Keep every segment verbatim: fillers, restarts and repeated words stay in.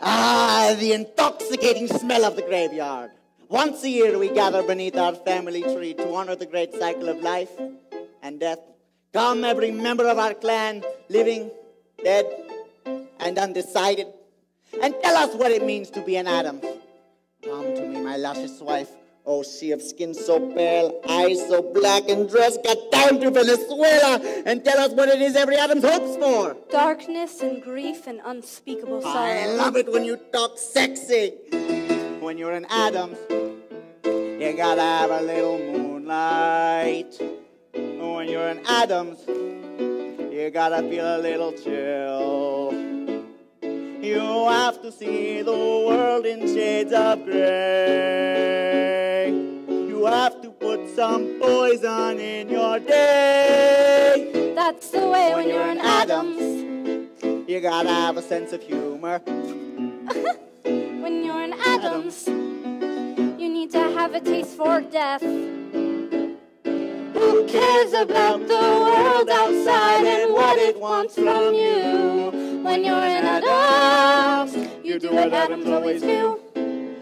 Ah, the intoxicating smell of the graveyard. Once a year we gather beneath our family tree to honor the great cycle of life and death. Come every member of our clan, living, dead, and undecided, and tell us what it means to be an Addams. Come to me, my luscious wife, oh, she of skin so pale, eyes so black, and dress, cut down to Venezuela, and tell us what it is every Addams hopes for. Darkness and grief and unspeakable sorrow. I love it when you talk sexy. When you're an Addams, you gotta have a little moonlight. When you're an Addams, you gotta feel a little chill. You have to see the world in shades of gray. You have to put some poison in your day. That's the way when, when you're an Addams. Addams, you gotta have a sense of humor. When you're an Addams, Addams, you need to have a taste for death. Who cares about the world outside and what it wants from you? When you're an Addams, you do what Addams always do.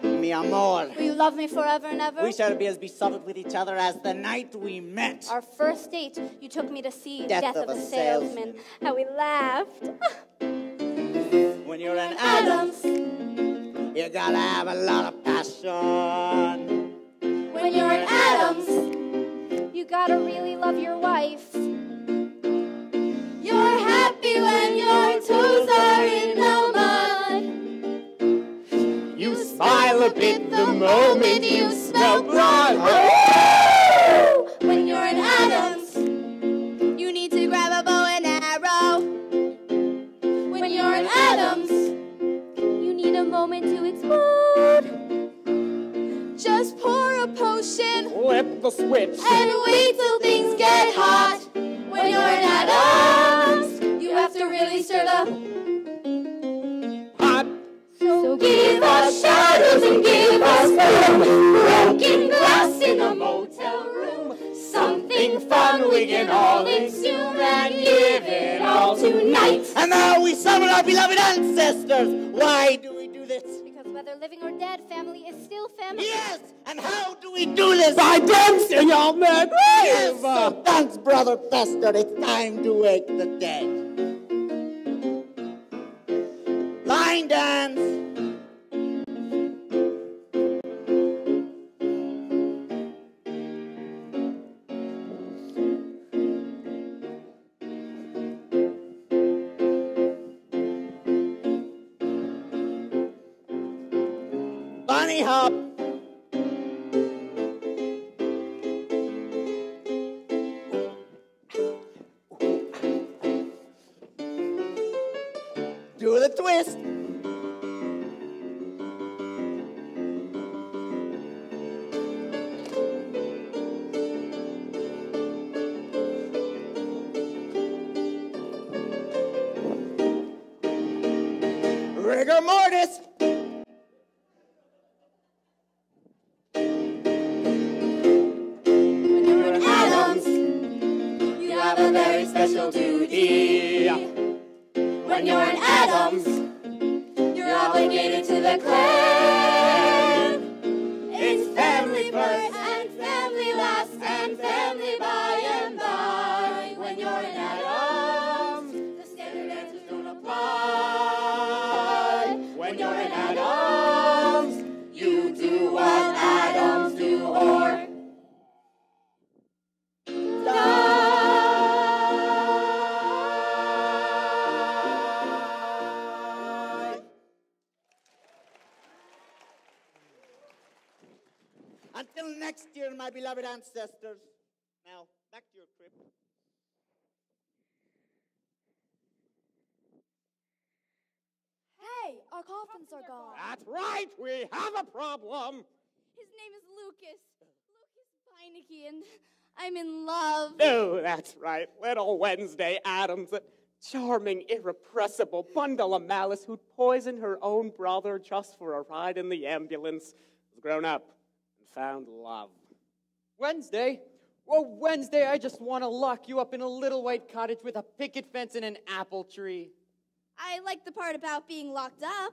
Mi amor. Will you love me forever and ever? We shall be as besotted with each other as the night we met. Our first date, you took me to see Death, Death of, of a Salesman. Salesman. How we laughed. When you're an Addams, Addams, you gotta have a lot of passion. When, when you're an Addams, Addams, you gotta really love your wife. You're happy when your toes are in the mud. You smile a bit the moment you smell blood. When you're an Addams, you need to grab a bow and arrow. When you're an Addams, you need a moment to explode. Just pour a potion, flip the switch, and wait till things get hot. When you're an Addams, you have to really stir the... So give us shadows and give us gloom, broken glass in a motel room, something fun we can all exhume and give it all tonight. And now we summon our beloved ancestors. Why do we do this? Because whether living or dead, family is still family. Yes, and how do we do this? By dancing, old man. Yes, so thanks, Brother Fester. It's time to wake the dead. Line dance. Bunny hop. Do the twist. Rigor mortis. When you're an Addams, you have a very special duty. When you're an Addams, you're obligated to the clan. It's family first and family last and family by and by. When you're an Addams, the standard answers don't apply. When you're an Addams, you do what Addams do or die. Until next year, my beloved ancestors. Now, back to your crib. Hey, our coffins are gone. That's right, we have a problem. His name is Lucas. Lucas Beineke, and I'm in love. Oh, that's right, little Wednesday Addams. Charming, irrepressible bundle of malice who'd poison her own brother just for a ride in the ambulance. He's grown up. Found love. Wednesday? Well, Wednesday, I just want to lock you up in a little white cottage with a picket fence and an apple tree. I like the part about being locked up.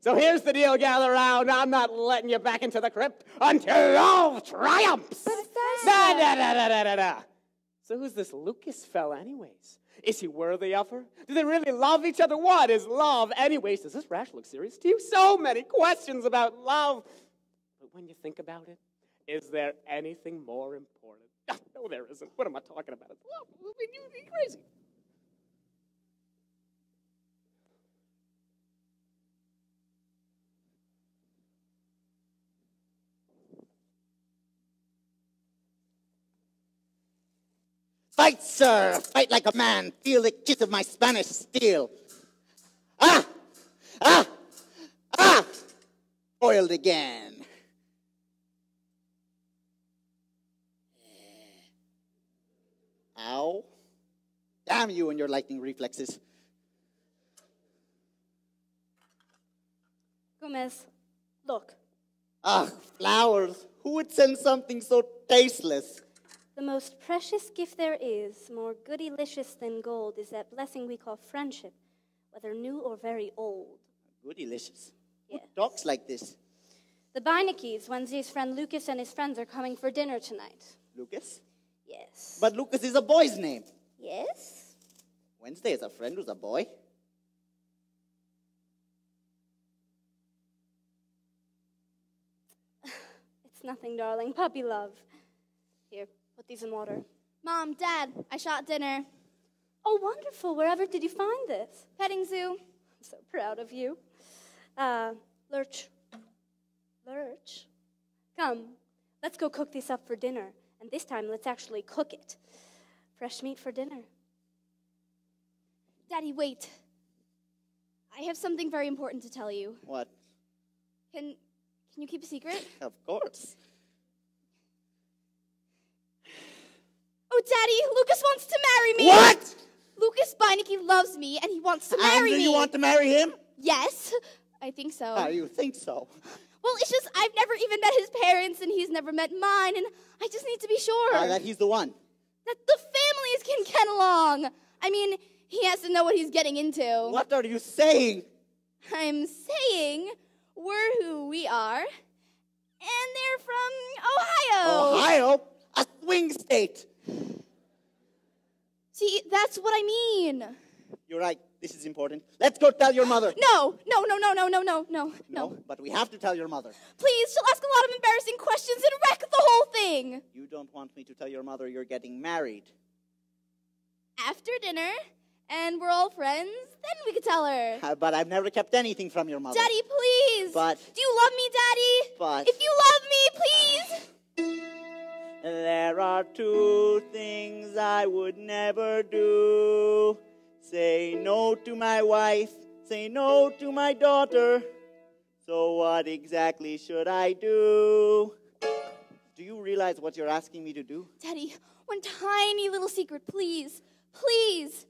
So here's the deal, gather round. I'm not letting you back into the crypt until love triumphs. But it's da, da, da, da, da, da, da. So who's this Lucas fella anyways? Is he worthy of her? Do they really love each other? What is love anyways? Does this rash look serious to you? So many questions about love. But when you think about it, is there anything more important? Oh, no, there isn't. What am I talking about? Love would be crazy. Fight, sir, fight like a man. Feel the kiss of my Spanish steel. Ah, ah, ah, foiled again. Ow. Damn you and your lightning reflexes. Gomez, look. Ah, flowers. Who would send something so tasteless? The most precious gift there is, more goodylicious than gold, is that blessing we call friendship, whether new or very old. Goodylicious? Yes. Who talks like this? The Beinekes, Wednesday's friend Lucas and his friends, are coming for dinner tonight. Lucas? Yes. But Lucas is a boy's name. Yes? Wednesday is a friend who's a boy? It's nothing, darling. Puppy love. Here. Put these in water. Mom, Dad, I shot dinner. Oh, wonderful. Wherever did you find this? Petting zoo. I'm so proud of you. Uh, Lurch. Lurch. Come, let's go cook this up for dinner. And this time, let's actually cook it. Fresh meat for dinner. Daddy, wait. I have something very important to tell you. What? Can, can you keep a secret? Of course. Oh, Daddy, Lucas wants to marry me. What? Lucas Beineke loves me, and he wants to marry me. And you want to marry him? Yes, I think so. Oh, you think so? Well, it's just I've never even met his parents, and he's never met mine, and I just need to be sure. Uh, that he's the one. That the families can get along. I mean, he has to know what he's getting into. What are you saying? I'm saying we're who we are, and they're from Ohio. Ohio? A swing state. See, that's what I mean. You're right. This is important. Let's go tell your mother. No, no, no, no, no, no, no, no, no. But we have to tell your mother. Please, she'll ask a lot of embarrassing questions and wreck the whole thing. You don't want me to tell your mother you're getting married. After dinner, and we're all friends, then we could tell her. Uh, but I've never kept anything from your mother. Daddy, please. But. Do you love me, Daddy? But. If you love me, please. Uh... There are two things I would never do. Say no to my wife, say no to my daughter. So what exactly should I do? Do you realize what you're asking me to do? Daddy, one tiny little secret, please. Please.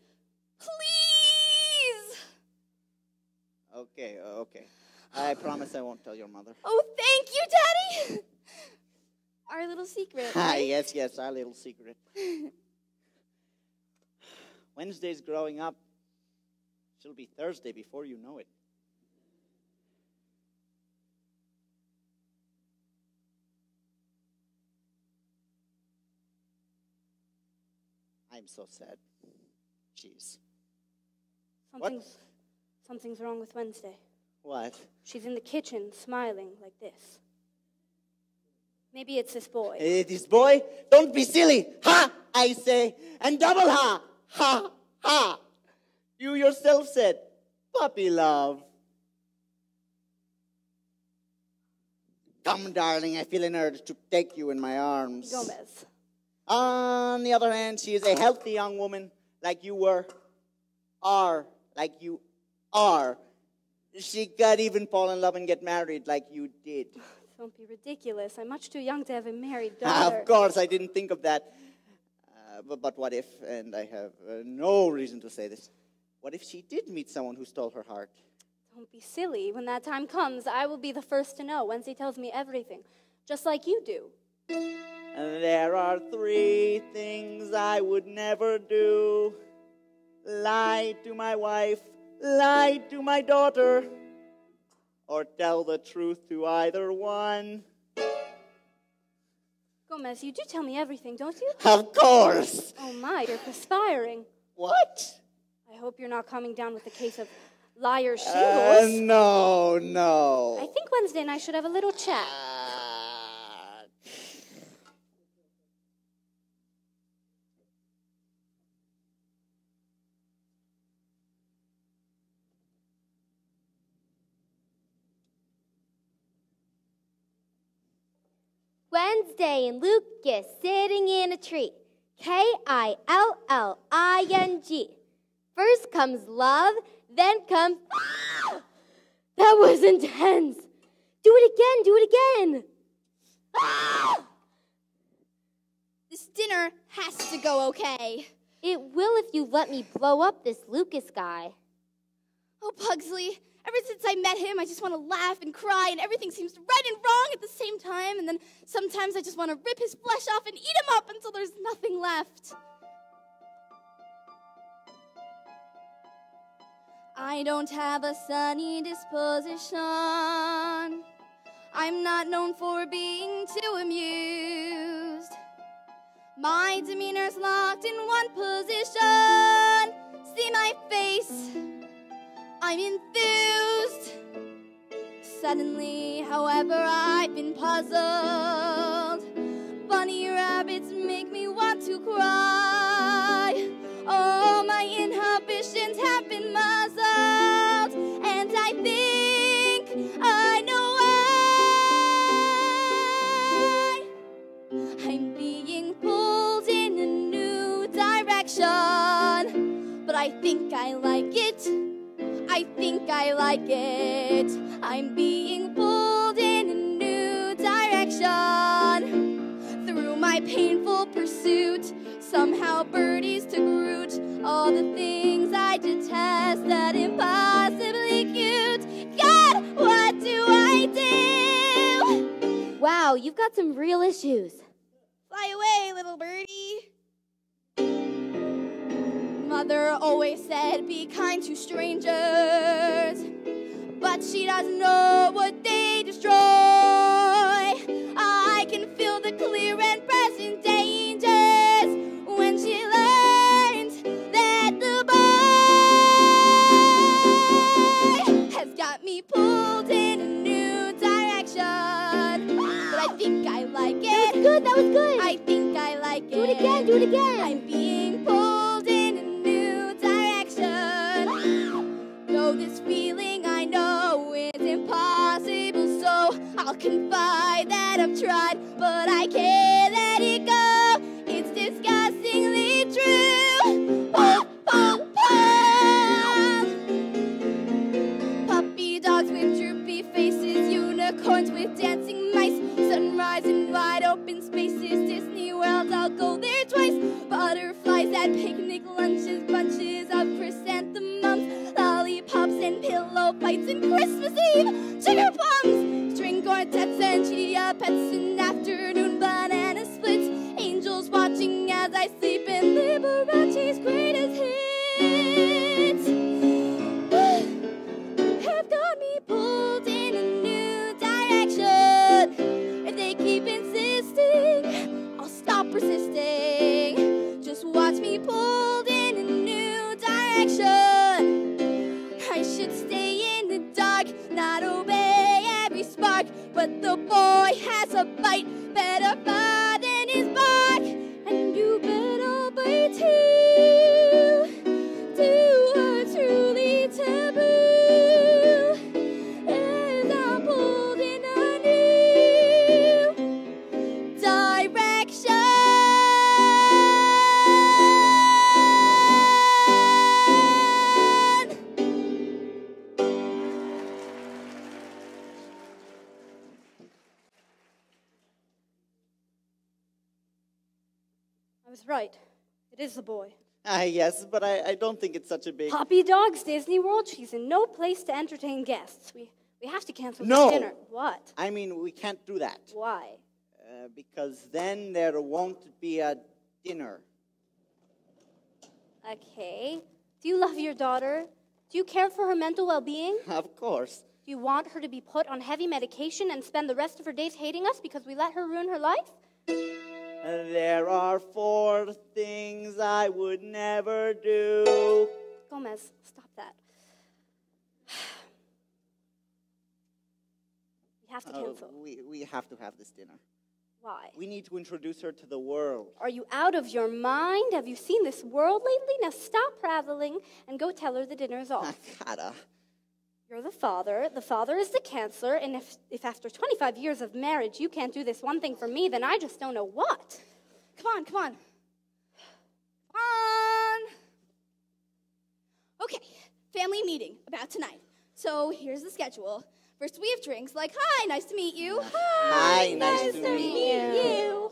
Please. Okay, okay. I promise I won't tell your mother. Oh, thank you, Daddy. Our little secret. Ah, right? Yes, yes, our little secret. Wednesday's growing up. She'll be Thursday before you know it. I'm so sad. Jeez. Something's, what? Something's wrong with Wednesday. What? She's in the kitchen smiling like this. Maybe it's this boy. Uh, this boy? Don't be silly. Ha, I say. And double ha. Ha, ha. You yourself said, puppy love. Come, darling, I feel an urge to take you in my arms. Gomez. On the other hand, she is a healthy young woman like you were. Are like you are. She could even fall in love and get married like you did. Don't be ridiculous. I'm much too young to have a married daughter. Of course, I didn't think of that. Uh, but, but what if, and I have uh, no reason to say this, what if she did meet someone who stole her heart? Don't be silly. When that time comes, I will be the first to know. Wednesday tells me everything, just like you do. There are three things I would never do. Lie to my wife, lie to my daughter, or tell the truth to either one. Gomez, you do tell me everything, don't you? Of course! Oh my, you're perspiring. What? I hope you're not coming down with a case of liar shingles. Uh, no, no. I think Wednesday and I should have a little chat. Uh... Wednesday and Lucas sitting in a tree. K I L L I N G. First comes love, then comes... Ah! That was intense. Do it again, do it again. Ah! This dinner has to go okay. It will if you let me blow up this Lucas guy. Oh, Pugsley, ever since I met him, I just want to laugh and cry, and everything seems right and wrong at the same time, and then sometimes I just want to rip his flesh off and eat him up until there's nothing left. I don't have a sunny disposition. I'm not known for being too amused. My demeanor's locked in one position. See my face, I'm enthused. Suddenly, however, I've been puzzled. Bunny rabbits make me want to cry. Oh, my inhibitions have been muzzled. I think I know why I'm being pulled in a new direction, but I think I like it. I think I like it. I'm being pulled in a new direction through my painful pursuit. Somehow birdies to Groot, all the things I detest that impossibly cute. God, what do I do? Wow, you've got some real issues. Fly away, little birdie. Mother always said be kind to strangers, but she doesn't know what they destroy. I can feel the clear and present danger. She learned that the boy has got me pulled in a new direction. But I think I like it. That was good, that was good. I think I like it. Do it again, do it again. I'm being pulled in a new direction. Though this feeling I know is impossible, so I'll confide that I've tried, but I can't let it go. Disgustingly true. Pop, pop, pop. Puppy dogs with droopy faces, unicorns with dancing mice, sunrise in wide open spaces, Disney World, I'll go there twice. Butterflies at picnic lunches, bunches of chrysanthemums, lollipops and pillow fights, and Christmas Eve, sugar plums, string quartets and chia pets, and afternoon banana splits. Angels watching as I sleep in Liberace's greatest hits. Have got me pulled in a new direction. If they keep insisting, I'll stop resisting. Just watch me pulled in a new direction. I should stay in the dark, not obey every spark. But the boy has a bite, better find it. Back, and you better be too. Do a truly taboo, and I'm pulled in a new direction. Right. It is the boy. Ah, yes, but I, I don't think it's such a big... Puppy dogs, Disney World, she's in no place to entertain guests. We we have to cancel no. the dinner. What? I mean, we can't do that. Why? Uh, because then there won't be a dinner. Okay. Do you love your daughter? Do you care for her mental well-being? Of course. Do you want her to be put on heavy medication and spend the rest of her days hating us because we let her ruin her life? There are four things I would never do. Gomez, stop that. We have to cancel. Uh, we, we have to have this dinner. Why? We need to introduce her to the world. Are you out of your mind? Have you seen this world lately? Now stop rattling and go tell her the dinner's off. Gotta. You're the father. The father is the counselor. And if, if after twenty-five years of marriage you can't do this one thing for me, then I just don't know what. Come on, come on. Come on. Okay, family meeting about tonight. So here's the schedule. First, we have drinks like, hi, nice to meet you. Hi, hi nice, nice to, to meet, meet you. you.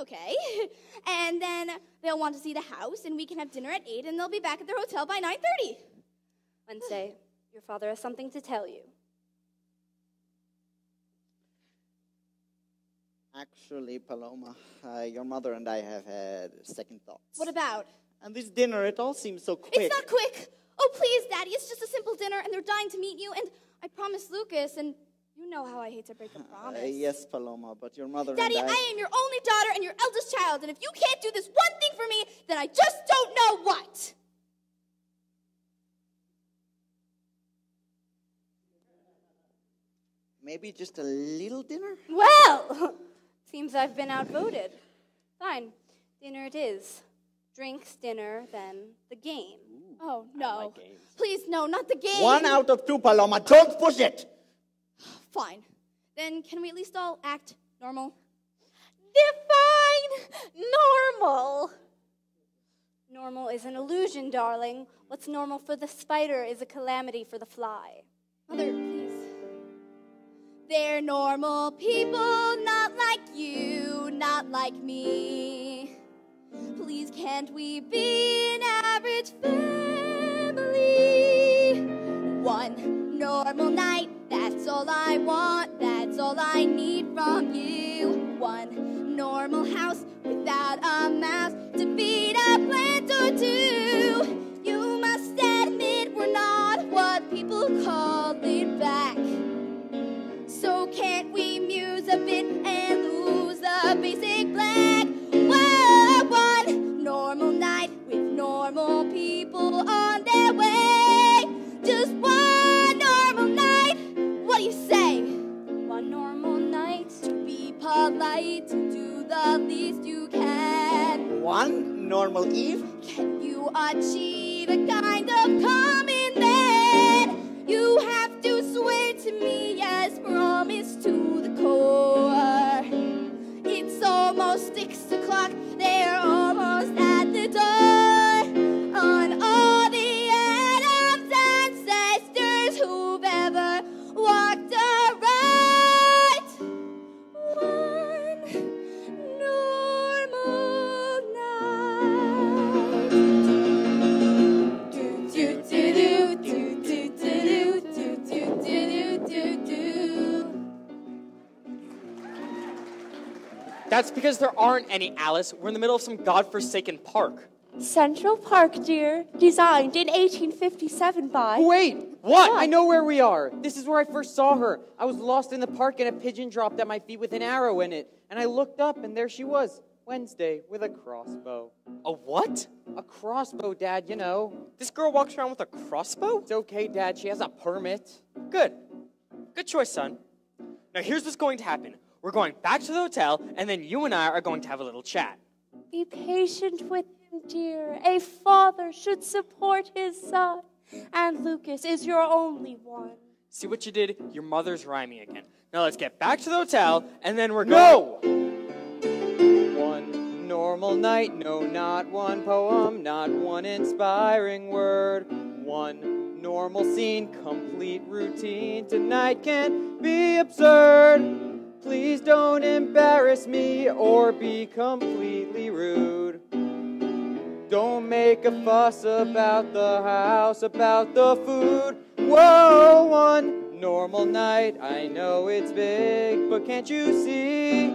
Okay. And then they'll want to see the house, and we can have dinner at eight, and they'll be back at their hotel by nine thirty. Wednesday, your father has something to tell you. Actually, Paloma, uh, your mother and I have had second thoughts. What about? And this dinner, it all seems so quick. It's not quick. Oh, please, Daddy, it's just a simple dinner, and they're dying to meet you, and... I promised Lucas, and you know how I hate to break a promise. Uh, yes, Paloma, but your mother Daddy, and I... Daddy, I am your only daughter and your eldest child, and if you can't do this one thing for me, then I just don't know what! Maybe just a little dinner? Well, seems I've been outvoted. Fine, dinner it is. Drinks, dinner, then the game. Ooh, oh, no. Please, no, not the game. One out of two, Paloma. Don't push it. Fine. Then can we at least all act normal? Define normal. Normal is an illusion, darling. What's normal for the spider is a calamity for the fly. Mother, please. They're normal people, not like you, not like me. Please, can't we be an average family? One normal night, that's all I want, that's all I need from you. One normal house without a mouse to feed a plant or two. You must admit we're not what people call laid back. So can't we muse a bit and lose the basic black? Normal night with normal people on their way. Just one normal night. What do you say? One normal night. To be polite, to do the least you can. One normal eve. Can you achieve a kind of common man? You have to swear to me as promised to the core. It's almost six o'clock. They're almost at the door. On all the Adams ancestors who've ever walked aright. One normal night. Do do do do do do do do do do do. That's because there aren't any, Alice. We're in the middle of some godforsaken park. Central Park, dear. Designed in eighteen fifty-seven by... Wait! What? What? I know where we are. This is where I first saw her. I was lost in the park and a pigeon dropped at my feet with an arrow in it. And I looked up and there she was. Wednesday with a crossbow. A what? A crossbow, Dad, you know. This girl walks around with a crossbow? It's okay, Dad. She has a permit. Good. Good choice, son. Now here's what's going to happen. We're going back to the hotel, and then you and I are going to have a little chat. Be patient with him, dear. A father should support his son. And Lucas is your only one. See what you did? Your mother's rhyming again. Now let's get back to the hotel, and then we're going... No! One normal night, no, not one poem, not one inspiring word. One normal scene, complete routine. Tonight can be absurd. Please don't embarrass me or be completely rude. Don't make a fuss about the house, about the food. Whoa, one normal night. I know it's big, but can't you see?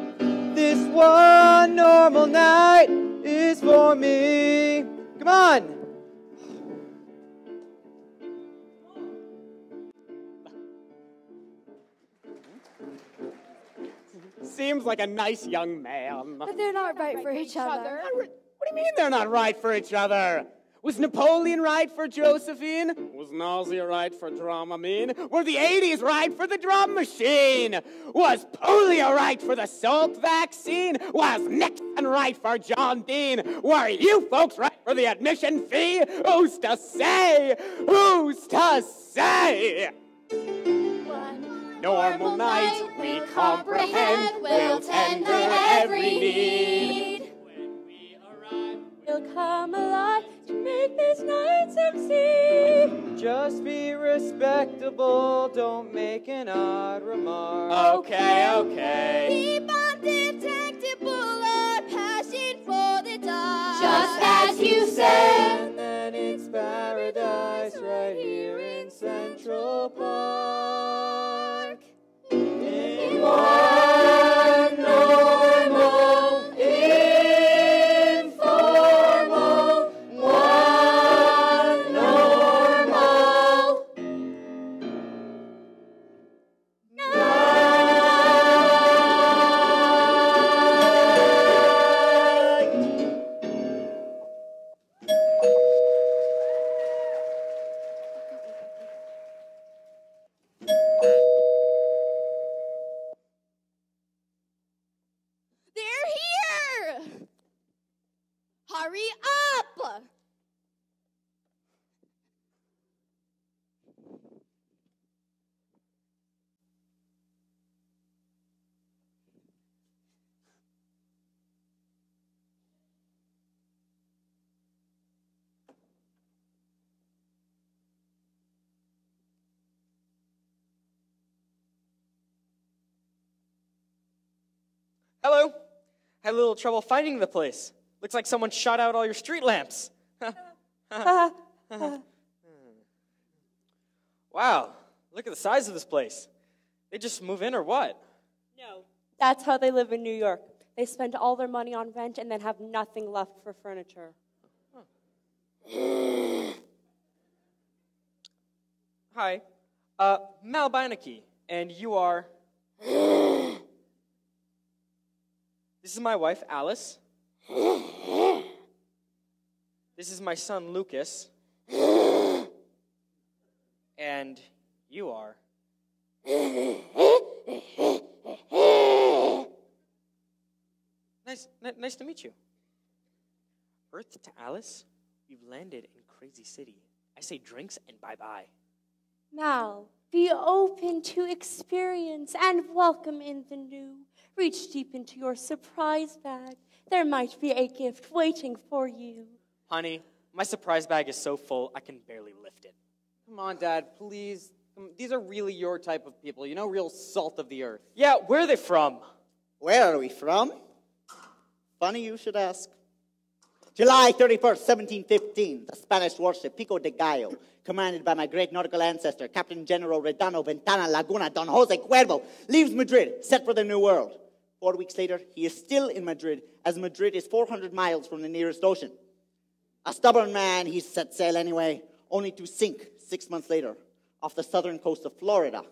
This one normal night is for me. Come on! seems like a nice young man. But they're not right for each other. What do you mean they're not right for each other? Was Napoleon right for Josephine? Was nausea right for Dramamine? Were the eighties right for the drum machine? Was polio right for the salt vaccine? Was Nixon right for John Dean? Were you folks right for the admission fee? Who's to say? Who's to say? One normal night we comprehend, we'll tend to every need. When we arrive, we'll come alive. Make these nights M C. Just be respectable, don't make an odd remark. Okay, okay. Keep undetectable, our passion for the dark. Just as you said. And then it's paradise right here in Central Park. In one normal Hello. Had a little trouble finding the place. Looks like someone shot out all your street lamps. Wow, look at the size of this place. They just move in or what? No, that's how they live in New York. They spend all their money on rent and then have nothing left for furniture. Huh. Hi, uh, Mal Beineke, and you are... This is my wife, Alice. This is my son, Lucas. And you are. Nice, nice to meet you. Earth to Alice, you've landed in Crazy City. I say drinks and bye-bye. Mal, be open to experience and welcome in the new. Reach deep into your surprise bag. There might be a gift waiting for you. Honey, my surprise bag is so full, I can barely lift it. Come on, Dad, please. These are really your type of people, you know, real salt of the earth. Yeah, where are they from? Where are we from? Funny you should ask. July thirty-first, seventeen fifteen, the Spanish warship Pico de Gallo, commanded by my great nautical ancestor, Captain General Redano Ventana Laguna Don Jose Cuervo, leaves Madrid, set for the New World. Four weeks later, he is still in Madrid, as Madrid is four hundred miles from the nearest ocean. A stubborn man, he set sail anyway, only to sink six months later off the southern coast of Florida,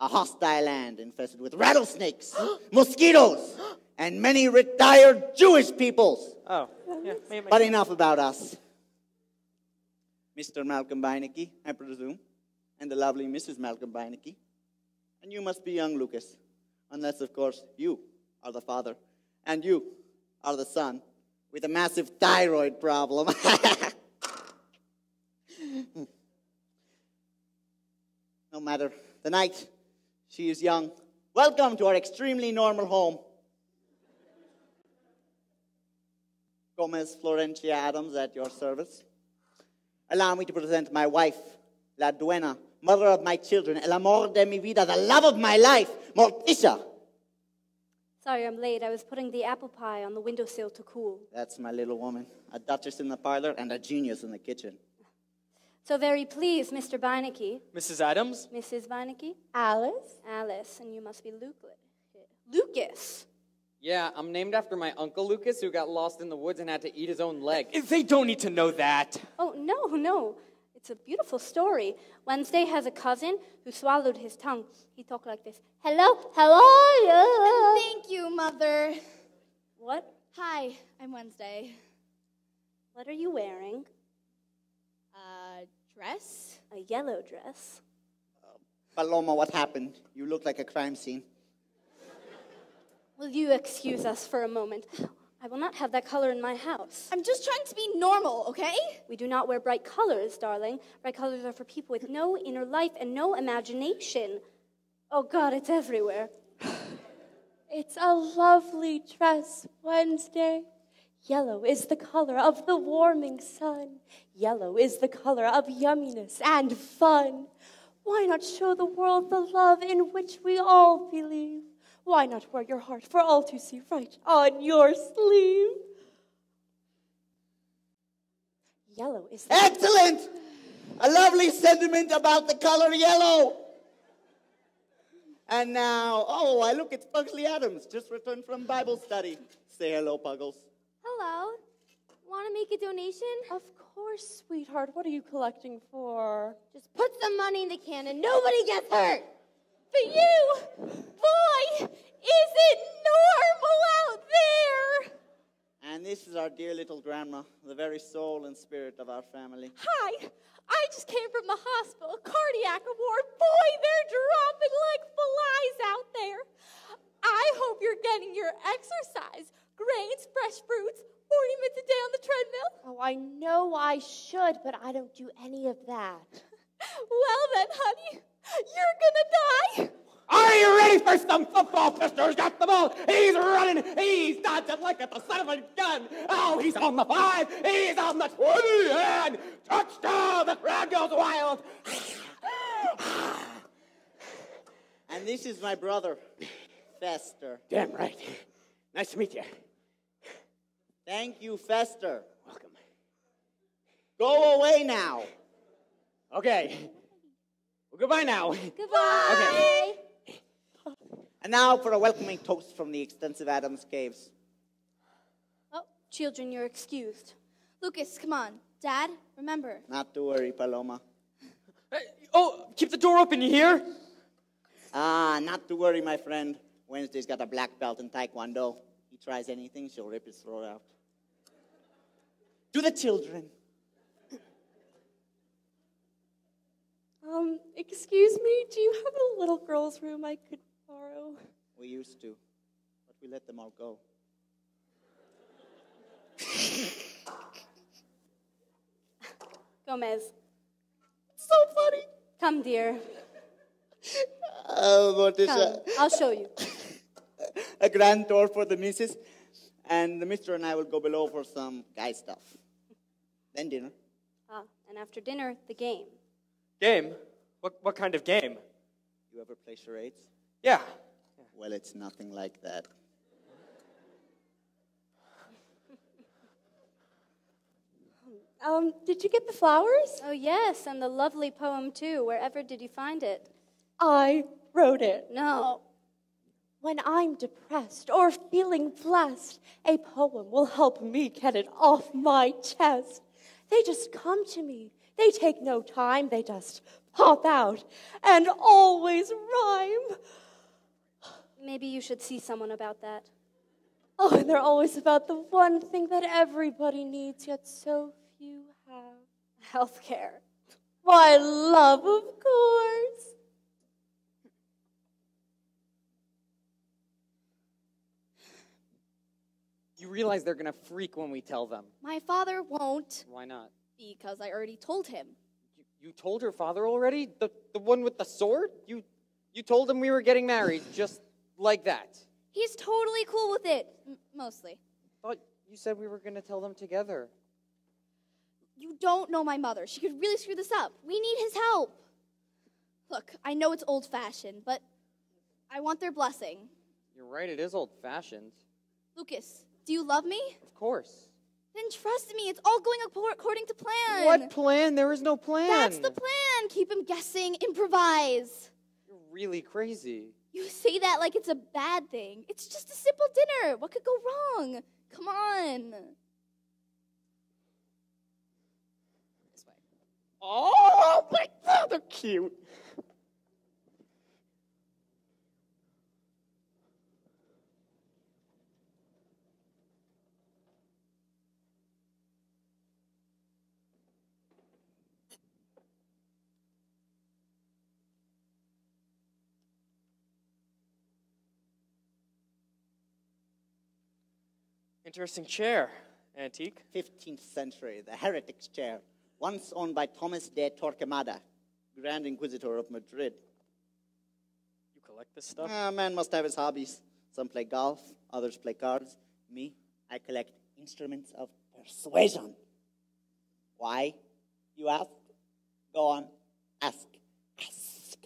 a hostile land infested with rattlesnakes, mosquitoes, and many retired Jewish peoples. Oh, yeah. But sense. Enough about us. Mister Malcolm Beineke, I presume, and the lovely Missus Malcolm Beineke. And you must be young, Lucas. Unless, of course, you are the father, and you are the son, with a massive thyroid problem. No matter the night, she is young. Welcome to our extremely normal home. Gomez Florencia Addams at your service. Allow me to present my wife, La Duena, mother of my children, el amor de mi vida, the love of my life, Morticia. Sorry I'm late. I was putting the apple pie on the windowsill to cool. That's my little woman, a duchess in the parlor and a genius in the kitchen. So very pleased, Mister Beineke. Missus Addams. Missus Beineke. Alice. Alice, and you must be Lucas. Lucas. Yeah, I'm named after my uncle Lucas, who got lost in the woods and had to eat his own leg. They don't need to know that. Oh, no, no. It's a beautiful story. Wednesday has a cousin who swallowed his tongue. He talked like this. Hello, how are you? Thank you, Mother. What? Hi, I'm Wednesday. What are you wearing? A dress. A yellow dress. Uh, Paloma, what happened? You look like a crime scene. Will you excuse us for a moment? I will not have that color in my house. I'm just trying to be normal, okay? We do not wear bright colors, darling. Bright colors are for people with no inner life and no imagination. Oh, God, it's everywhere. It's a lovely dress, Wednesday. Yellow is the color of the warming sun. Yellow is the color of yumminess and fun. Why not show the world the love in which we all believe? Why not wear your heart for all to see right on your sleeve? Yellow is the excellent! A lovely sentiment about the color yellow. And now, oh, I look, it's Pugsley Addams, just returned from Bible study. Say hello, Puggles. Hello. Want to make a donation? Of course, sweetheart. What are you collecting for? Just put some money in the can and nobody gets hurt. For you, boy, is it normal out there? And this is our dear little grandma, the very soul and spirit of our family. Hi, I just came from the hospital, a cardiac award. Boy, they're dropping like flies out there. I hope you're getting your exercise, grains, fresh fruits, forty minutes a day on the treadmill. Oh, I know I should, but I don't do any of that. Well then, honey. You're gonna die! Are you ready for some football? Fester's got the ball! He's running! He's dodging like at the son of a gun! Oh, he's on the five! He's on the twenty! And touchdown! The crowd goes wild! And this is my brother, Fester. Damn right. Nice to meet you. Thank you, Fester. Welcome. Go away now. Okay. Well, goodbye now. Goodbye. Okay. And now for a welcoming toast from the extensive Adams Caves. Oh, children, you're excused. Lucas, come on. Dad, remember. Not to worry, Paloma. Hey, oh, keep the door open, you hear? Ah, not to worry, my friend. Wednesday's got a black belt in Taekwondo. He tries anything, she'll rip his throat out. To the children. Um, excuse me, do you have a little girl's room I could borrow? We used to, but we let them all go. Gomez. So funny. Come, dear. Oh, Morticia. Come, I'll show you. A grand tour for the missus, and the mister and I will go below for some guy stuff. Then dinner. Ah, and after dinner, the game. Game? What, what kind of game? You ever play charades? Yeah. Well, it's nothing like that. um, did you get the flowers? Oh, yes, and the lovely poem, too. Wherever did you find it? I wrote it. No. When I'm depressed or feeling blessed, a poem will help me get it off my chest. They just come to me. They take no time, they just pop out and always rhyme. Maybe you should see someone about that. Oh, and they're always about the one thing that everybody needs, yet so few have. Healthcare. My love, of course. You realize they're going to freak when we tell them. My father won't. Why not? Because I already told him. You, you told your father already? The, the one with the sword? You, you told him we were getting married, just like that. He's totally cool with it, M mostly. But you said we were going to tell them together. You don't know my mother. She could really screw this up. We need his help. Look, I know it's old-fashioned, but I want their blessing. You're right, it is old-fashioned. Lucas, do you love me? Of course. Then trust me, it's all going according to plan. What plan? There is no plan. That's the plan. Keep him guessing. Improvise. You're really crazy. You say that like it's a bad thing. It's just a simple dinner. What could go wrong? Come on. This way. Oh, my God, they're cute. Interesting chair. Antique? fifteenth century, the heretic's chair, once owned by Thomas de Torquemada, Grand Inquisitor of Madrid. You collect this stuff? Ah, man must have his hobbies. Some play golf, others play cards. Me, I collect instruments of persuasion. Why? You ask? Go on. Ask. Ask.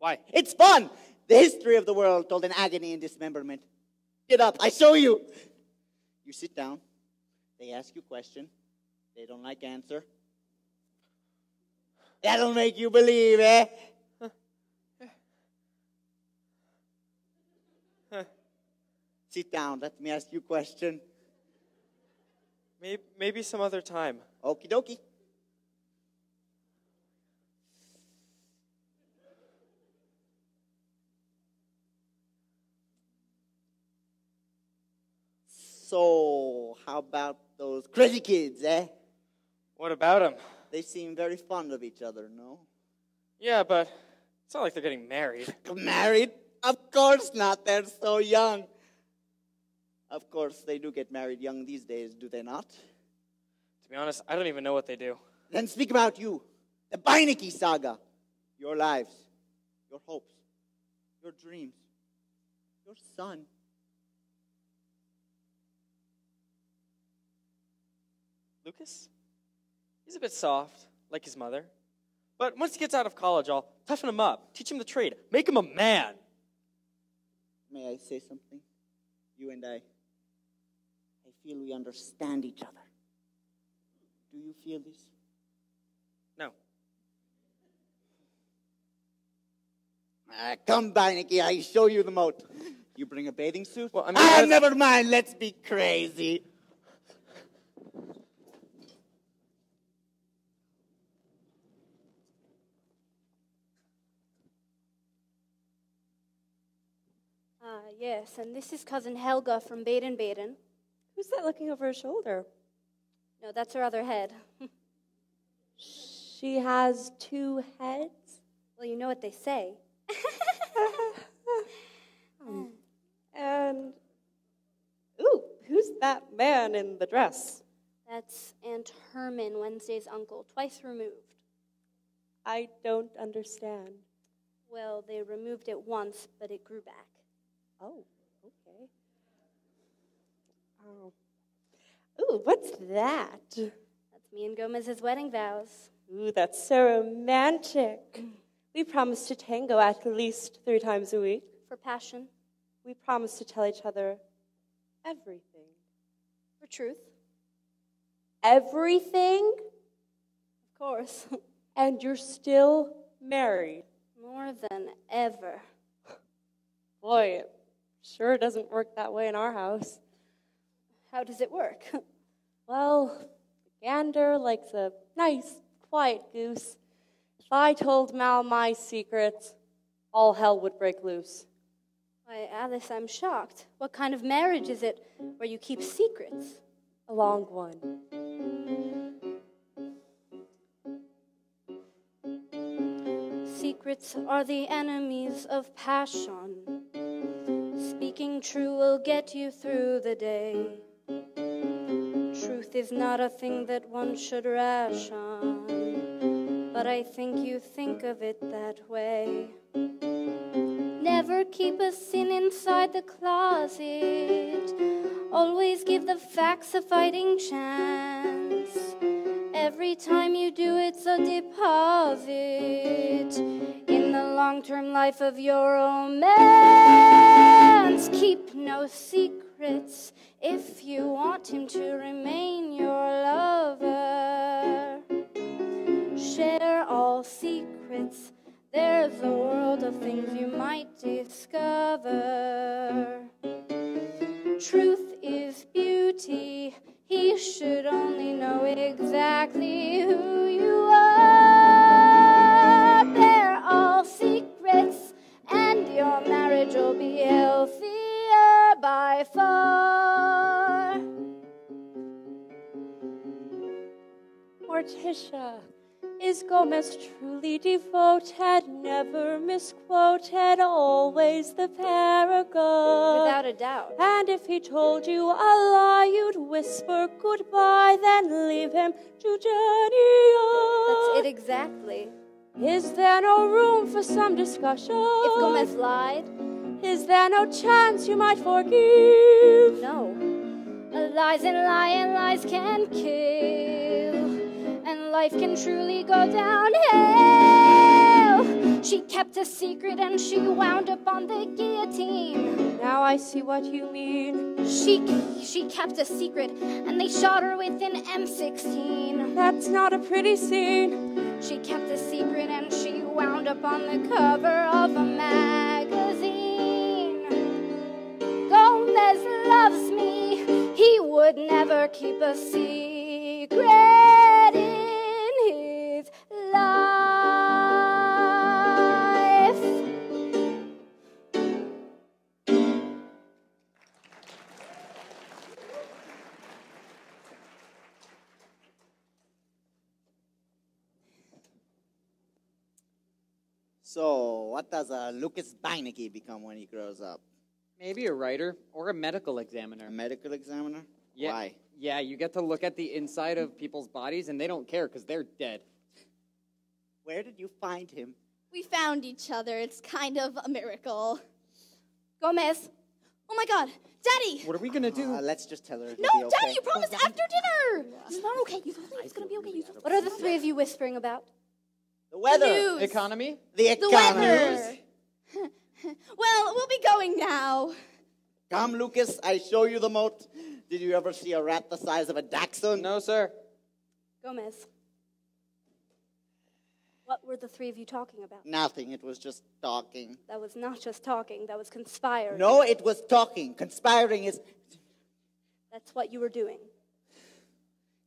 Why? It's fun! The history of the world told in agony and dismemberment. Get up, I show you! You sit down. They ask you a question. They don't like answer. That'll make you believe, eh? Huh. Huh. Sit down. Let me ask you a question. Maybe, maybe some other time. Okie dokie. So, how about those crazy kids, eh? What about them? They seem very fond of each other, no? Yeah, but it's not like they're getting married. Married? Of course not. They're so young. Of course, they do get married young these days, do they not? To be honest, I don't even know what they do. Then speak about you. The Beineke saga. Your lives. Your hopes. Your dreams. Your son. Lucas? He's a bit soft, like his mother. But once he gets out of college, I'll toughen him up, teach him the trade, make him a man. May I say something? You and I. I feel we understand each other. Do you feel this? No. Uh, come, Beineke, I show you the moat. You bring a bathing suit? Well, I mean, ah, never mind, let's be crazy. Ah, uh, yes, and this is Cousin Helga from Baden-Baden. Who's that looking over her shoulder? No, that's her other head. She has two heads? Well, you know what they say. um, and, ooh, who's that man in the dress? That's Aunt Herman, Wednesday's uncle, twice removed. I don't understand. Well, they removed it once, but it grew back. Oh, okay. Oh. Ooh, what's that? That's me and Gomez's wedding vows. Ooh, that's so romantic. We promised to tango at least three times a week. For passion. We promised to tell each other everything. For truth. Everything? Of course. And you're still married? More than ever. Boy, sure doesn't work that way in our house. How does it work? Well, the gander likes a nice, quiet goose. If I told Mal my secrets, all hell would break loose. Why, Alice, I'm shocked. What kind of marriage is it where you keep secrets? A long one. Secrets are the enemies of passion. Speaking true will get you through the day. Truth is not a thing that one should ration, but I think you think of it that way. Never keep a sin inside the closet. Always give the facts a fighting chance. Every time you do, it's a deposit in the long-term life of your romance. Keep no secrets if you want him to remain your lover. Share all secrets. There's a world of things you might discover. Truth is beauty. He should only know exactly who you are. by far. Morticia, is Gomez truly devoted, never misquoted, always the paragon? Without a doubt. And if he told you a lie, you'd whisper goodbye, then leave him to journey on. That's it exactly. Is there no room for some discussion? If Gomez lied? Is there no chance you might forgive? No. Lies and lie and lies can kill. And life can truly go downhill. She kept a secret and she wound up on the guillotine. Now I see what you mean. She she kept a secret and they shot her with an M sixteen. That's not a pretty scene. She kept a secret and she wound up on the cover of a magazine. Gomez loves me. He would never keep a secret. So, what does uh, Lucas Beineke become when he grows up? Maybe a writer or a medical examiner. A medical examiner? Yeah. Why? Yeah, you get to look at the inside of people's bodies, and they don't care because they're dead. Where did you find him? We found each other. It's kind of a miracle. Gomez. Oh, my God. Daddy! What are we going to do? Uh, let's just tell her it'll No, be okay. Daddy, you promised oh, after dinner! Yeah. It's not okay. You told me it's going to be okay. You told me. What are the three of you whispering about? The weather. The economy. The economy. The weather. Well, we'll be going now. Come, Lucas, I show you the moat. Did you ever see a rat the size of a dachshund? No, sir. Gomez, what were the three of you talking about? Nothing. It was just talking. That was not just talking. That was conspiring. No, it was talking. Conspiring is... That's what you were doing.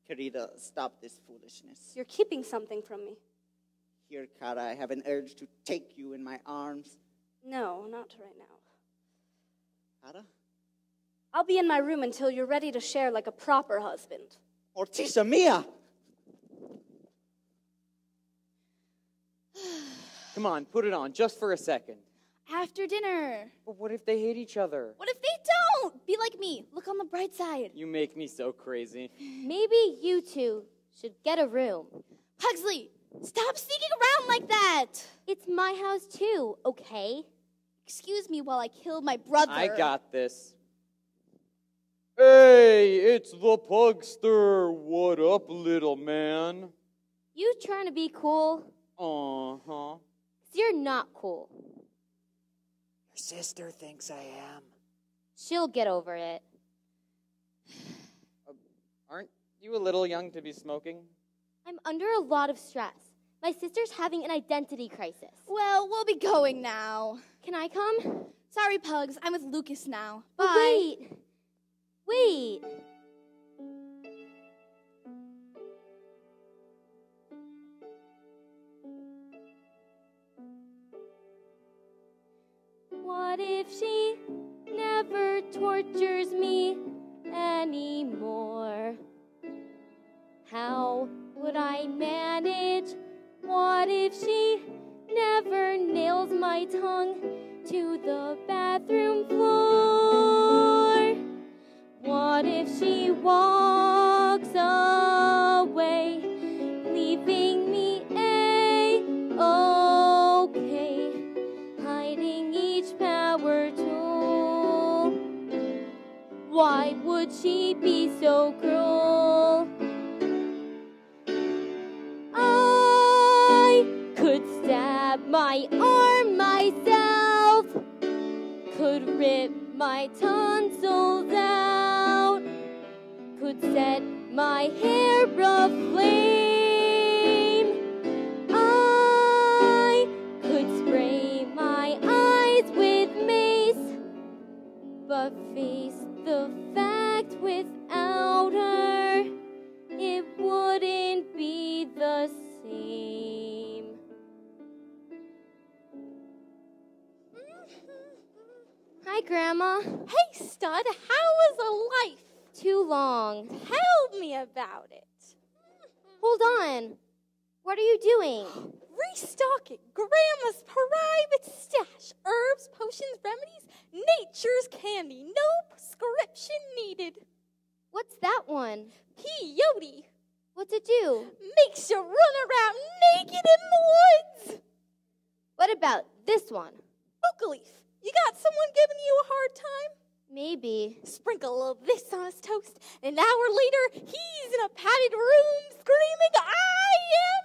Querida, stop this foolishness. You're keeping something from me. Here, Cara, I have an urge to take you in my arms. No, not right now. Cara? I'll be in my room until you're ready to share like a proper husband. Morticia mia! Come on, put it on, just for a second. After dinner. But what if they hate each other? What if they don't? Be like me. Look on the bright side. You make me so crazy. Maybe you two should get a room. Pugsley! Stop sneaking around like that! It's my house too, okay? Excuse me while I kill my brother. I got this. Hey, it's the Pugster. What up, little man? You trying to be cool? Uh-huh. You're not cool. Your sister thinks I am. She'll get over it. Uh, aren't you a little young to be smoking? I'm under a lot of stress. My sister's having an identity crisis. Well, we'll be going now. Can I come? Sorry, Pugs. I'm with Lucas now. Bye. Wait. Wait. What if she never tortures me anymore? How would I manage? What if she never nails my tongue to the bathroom floor? What if she walks away, leaving me a-okay, hiding each power tool? Why would she be so cruel? My arm myself could rip my tonsils out, could set my hair aflame. I could spray my eyes with mace, but face the fact without her, it wouldn't be the same. Hi, Hi, Grandma. Hey, Stud, how was the life? Too long. Tell me about it. Hold on. What are you doing? Restocking Grandma's private stash. Herbs, potions, remedies, nature's candy. No prescription needed. What's that one? Peyote. What's it do? Makes you run around naked in the woods. What about this one? Boca Leaf. You got someone giving you a hard time? Maybe. Sprinkle of this on his toast. An hour later, he's in a padded room screaming, I am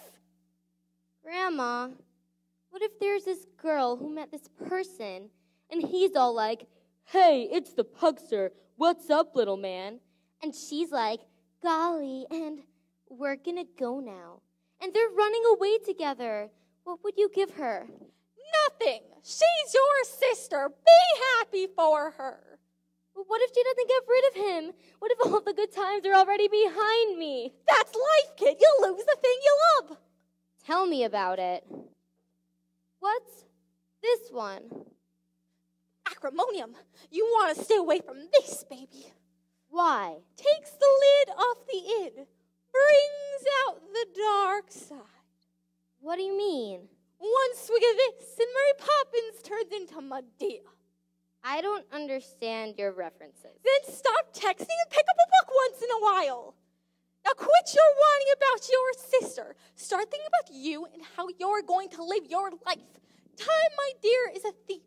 Spartacus! Grandma, what if there's this girl who met this person, and he's all like, hey, it's the Pugster. What's up, little man? And she's like, golly, and we're gonna go now. And they're running away together. What would you give her? Nothing. She's your sister. Be happy for her. But what if she doesn't get rid of him? What if all the good times are already behind me? That's life, kid. You'll lose the thing you love. Tell me about it. What's this one? Acrimonium. You want to stay away from this, baby. Why? Takes the lid off the id. Brings out the dark side. What do you mean? One swig of this, and Mary Poppins turns into Medea. I don't understand your references. Then stop texting and pick up a book once in a while. Now quit your whining about your sister. Start thinking about you and how you're going to live your life. Time, my dear, is a thief.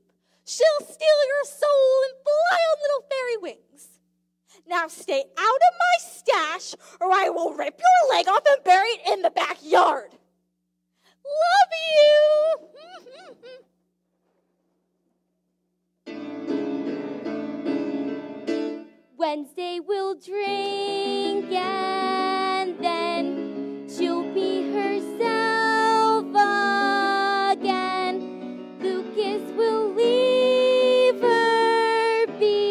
She'll steal your soul and fly on little fairy wings. Now stay out of my stash, or I will rip your leg off and bury it in the backyard. Love you! Wednesday we'll drink and then she'll be herself again. Lucas will leave her be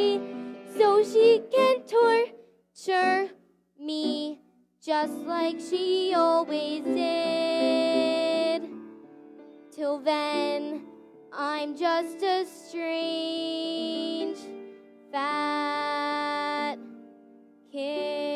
so she can torture me just like she always did. Till then, I'm just a strange, fat kid.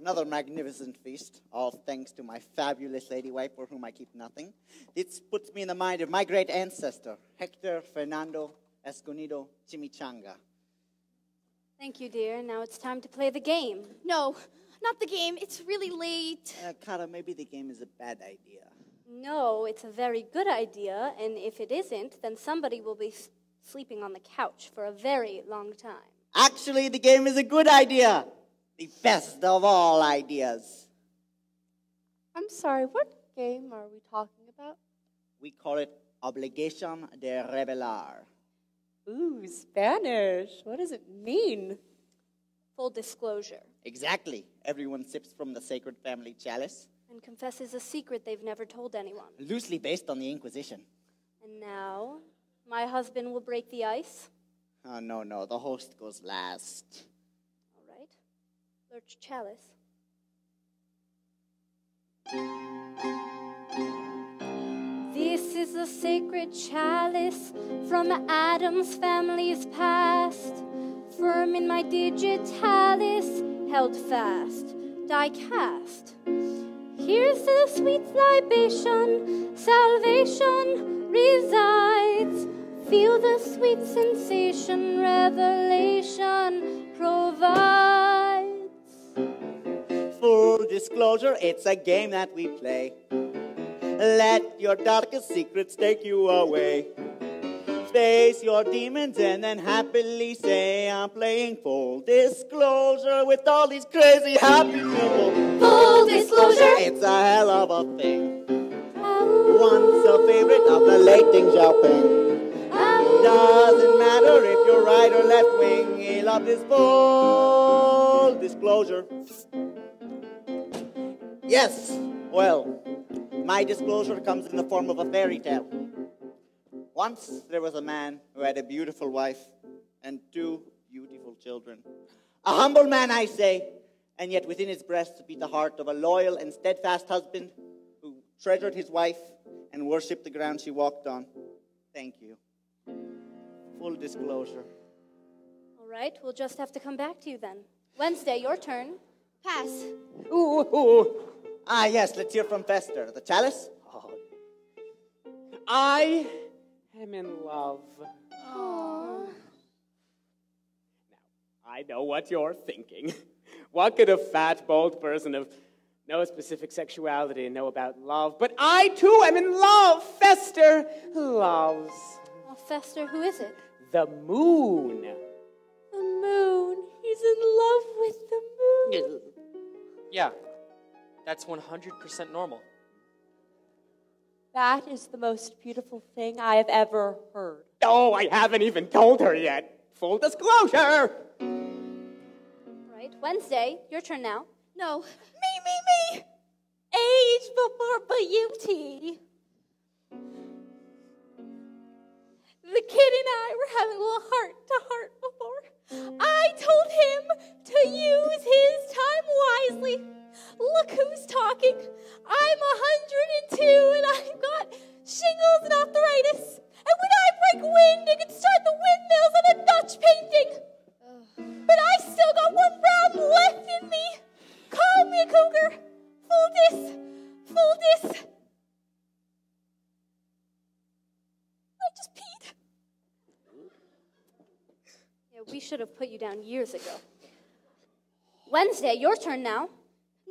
Another magnificent feast, all thanks to my fabulous lady wife for whom I keep nothing. This puts me in the mind of my great ancestor, Hector Fernando Escondido Chimichanga. Thank you, dear. Now it's time to play the game. No, not the game. It's really late. Uh, Cara, maybe the game is a bad idea. No, it's a very good idea, and if it isn't, then somebody will be sleeping on the couch for a very long time. Actually, the game is a good idea. The best of all ideas. I'm sorry, what game are we talking about? We call it Obligation de Revelar. Ooh, Spanish. What does it mean? Full disclosure. Exactly. Everyone sips from the sacred family chalice. And confesses a secret they've never told anyone. Loosely based on the Inquisition. And now, my husband will break the ice? Oh, no, no. The host goes last. Lurch chalice. This is the sacred chalice from Adam's family's past. Firm in my digitalis, held fast, die-cast. Here's the sweet libation, salvation resides. Feel the sweet sensation, revelation provides. disclosure, it's a game that we play. Let your darkest secrets take you away. Face your demons and then happily say, I'm playing full disclosure with all these crazy happy people. Full disclosure, it's a hell of a thing. Once a favorite of the late Ding Xiaoping. Doesn't matter if you're right or left wing, he loved his full disclosure. Yes, well, my disclosure comes in the form of a fairy tale. Once there was a man who had a beautiful wife and two beautiful children. A humble man, I say, and yet within his breast beat the heart of a loyal and steadfast husband who treasured his wife and worshipped the ground she walked on. Thank you. Full disclosure. All right, we'll just have to come back to you then. Wednesday, your turn. Pass. Ooh, ooh, ooh. Ah, yes, let's hear from Fester. The chalice? Oh. I... I'm in love. Aww. Now, I know what you're thinking. What could a fat, bold person of no specific sexuality know about love? But I, too, am in love. Fester loves. Oh, Fester, who is it? The moon. The moon. He's in love with the moon. Yeah, that's one hundred percent normal. That is the most beautiful thing I have ever heard. Oh, I haven't even told her yet. Full disclosure. Right, Wednesday, your turn now. No. Me, me, me. Age before beauty. The kid and I were having a little heart-to-heart before. I told him to use his time wisely. Look who's talking. I'm one hundred and two and I've got shingles and arthritis. And when I break wind, I can start the windmills on a Dutch painting. Ugh. But I still got one round left in me. Call me a cougar. Full dis. Full dis. I just peed. Yeah, we should have put you down years ago. Wednesday, your turn now.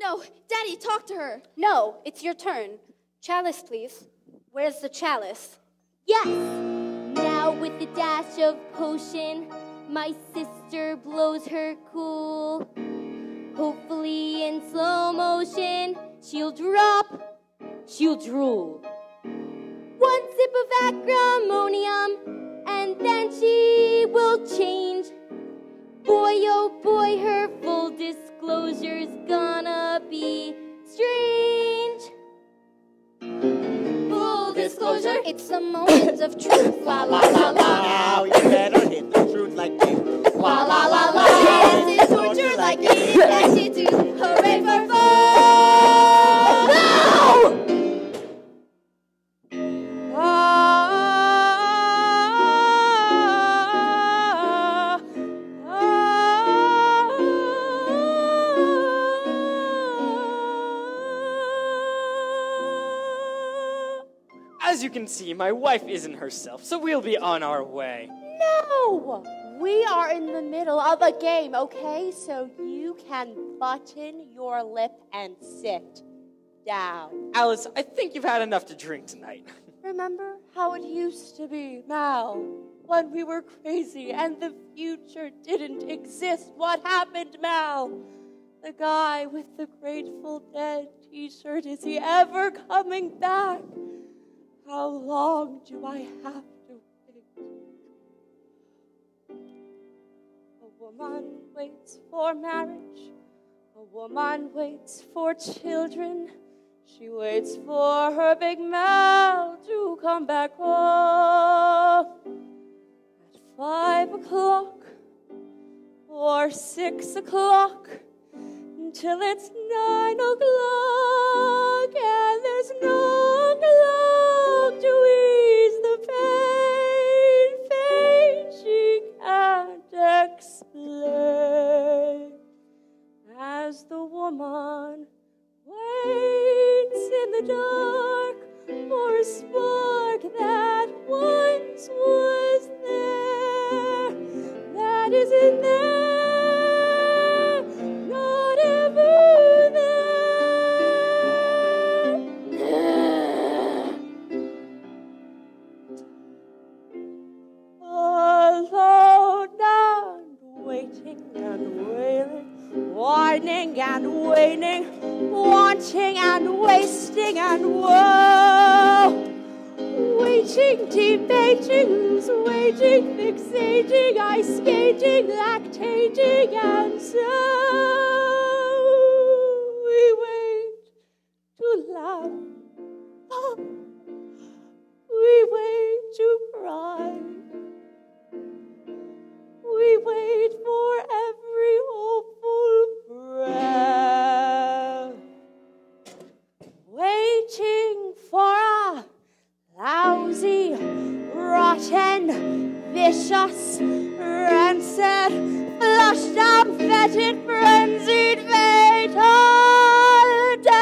No, Daddy, talk to her. No, it's your turn. Chalice, please. Where's the chalice? Yes! Now with a dash of potion, my sister blows her cool. Hopefully in slow motion, she'll drop, she'll drool. One sip of Acrimonium, and then she will change. Boy, oh boy, her full disclosure's gonna be strange. Full disclosure, it's the moment of truth. La la la la. Now you better hit the truth like me. La la la la. Yes, it's torture like it is that you do. Hooray for fun! No! Ah! As you can see, my wife isn't herself, so we'll be on our way. No! We are in the middle of a game, okay? So you can button your lip and sit down. Alice, I think you've had enough to drink tonight. Remember how it used to be, Mal, when we were crazy and the future didn't exist? What happened, Mal? The guy with the Grateful Dead t-shirt, is he ever coming back? How long do I have to wait? A woman waits for marriage. A woman waits for children. She waits for her big Mal to come back home. At five o'clock or six o'clock until it's nine o'clock and there's no clock. To ease the pain, pain she can't explain. As the woman waits in the dark for a spark that once was there, that isn't there, not ever there. warning and waning, wanting and wasting and woe. Waiting, debating, waiting, fixating, ice skating, lactating, and so we wait to laugh. Oh. We wait to cry. We wait for every hopeful prayer. Waiting for a lousy, rotten, vicious, rancid, flushed out, fetid, frenzied fatal death.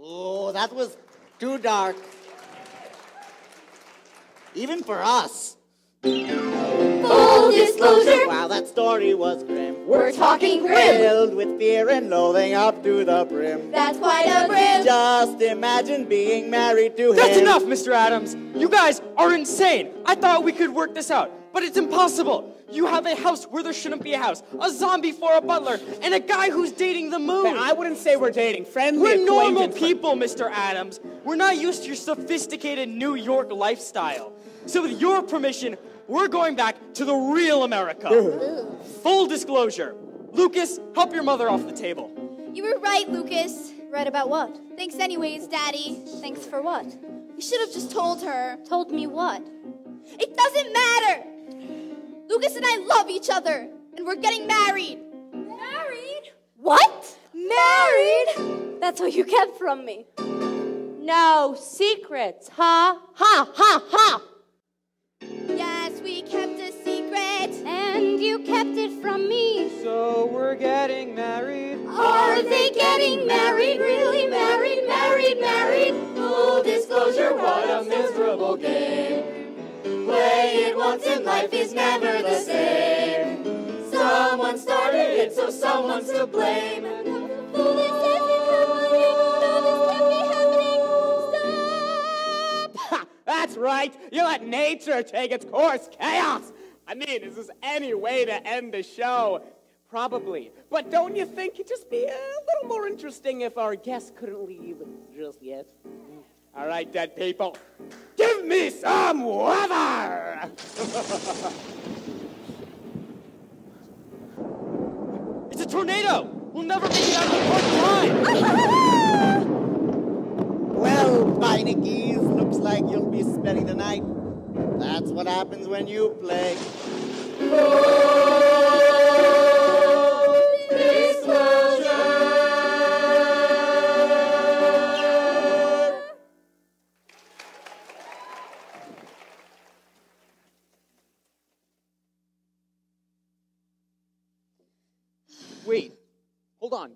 Oh, that was too dark. Even for us. Full disclosure. Wow, that story was grim. We're talking grim. Filled with fear and loathing up to the brim. That's quite a brim. Just imagine being married to him. That's enough, Mister Addams. You guys are insane. I thought we could work this out, but it's impossible. You have a house where there shouldn't be a house, a zombie for a butler, and a guy who's dating the moon. I wouldn't say we're dating. Friendly We're normal people, Mister Addams. We're not used to your sophisticated New York lifestyle. So with your permission, we're going back to the real America. Full disclosure. Lucas, help your mother off the table. You were right, Lucas. Right about what? Thanks anyways, Daddy. Thanks for what? You should have just told her. Told me what? It doesn't matter! Lucas and I love each other, and we're getting married. Married? What? Married? That's what you kept from me. No secrets, huh? Ha, ha, ha! Yes, we kept a secret, and you kept it from me. So we're getting married. Are they getting married? Really married, married, married? Full disclosure, what a miserable game. Play it once and life is never the same. Someone started it, so someone's to blame. Though this happening, stop! That's right! You let nature take its course, chaos! I mean, is this any way to end the show? Probably. But don't you think it'd just be a little more interesting if our guest couldn't leave just yet? All right, dead people, give me some weather! It's a tornado! We'll never make it out of the park time! Well, Beinekes, looks like you'll be spending the night. That's what happens when you play. Oh, this Hold on.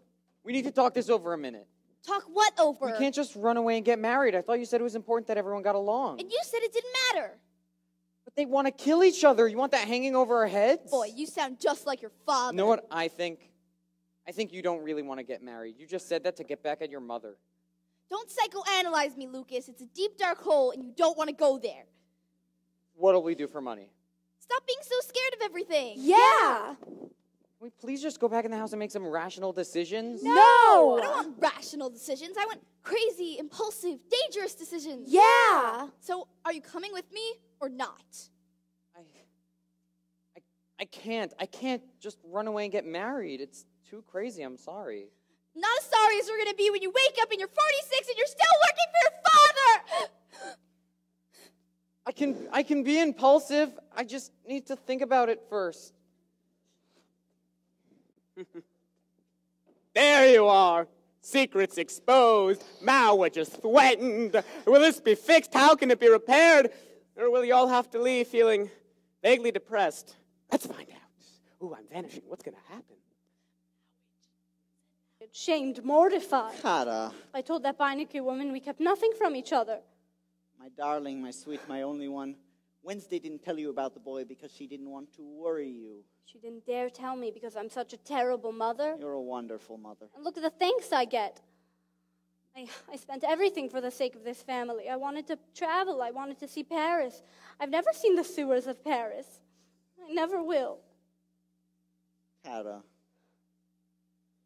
We need to talk this over a minute. Talk what over? We can't just run away and get married. I thought you said it was important that everyone got along. And you said it didn't matter. But they want to kill each other. You want that hanging over our heads? Boy, you sound just like your father. You know what I think? I think you don't really want to get married. You just said that to get back at your mother. Don't psychoanalyze me, Lucas. It's a deep, dark hole, and you don't want to go there. What'll we do for money? Stop being so scared of everything. Yeah. Can we please just go back in the house and make some rational decisions? No! no! I don't want rational decisions. I want crazy, impulsive, dangerous decisions. Yeah! So, are you coming with me or not? I, I, I can't. I can't just run away and get married. It's too crazy. I'm sorry. Not as sorry as we're going to be when you wake up and you're forty-six and you're still working for your father! I can, I can be impulsive. I just need to think about it first. There you are. Secrets exposed. Marriage is threatened. Will this be fixed? How can it be repaired? Or will you all have to leave feeling vaguely depressed? Let's find out. Ooh, I'm vanishing. What's going to happen? Shamed, mortified. Cara. I told that Beineke woman we kept nothing from each other. My darling, my sweet, my only one. Wednesday didn't tell you about the boy because she didn't want to worry you. She didn't dare tell me because I'm such a terrible mother. You're a wonderful mother. And look at the thanks I get. I, I spent everything for the sake of this family. I wanted to travel. I wanted to see Paris. I've never seen the sewers of Paris. I never will. Cara.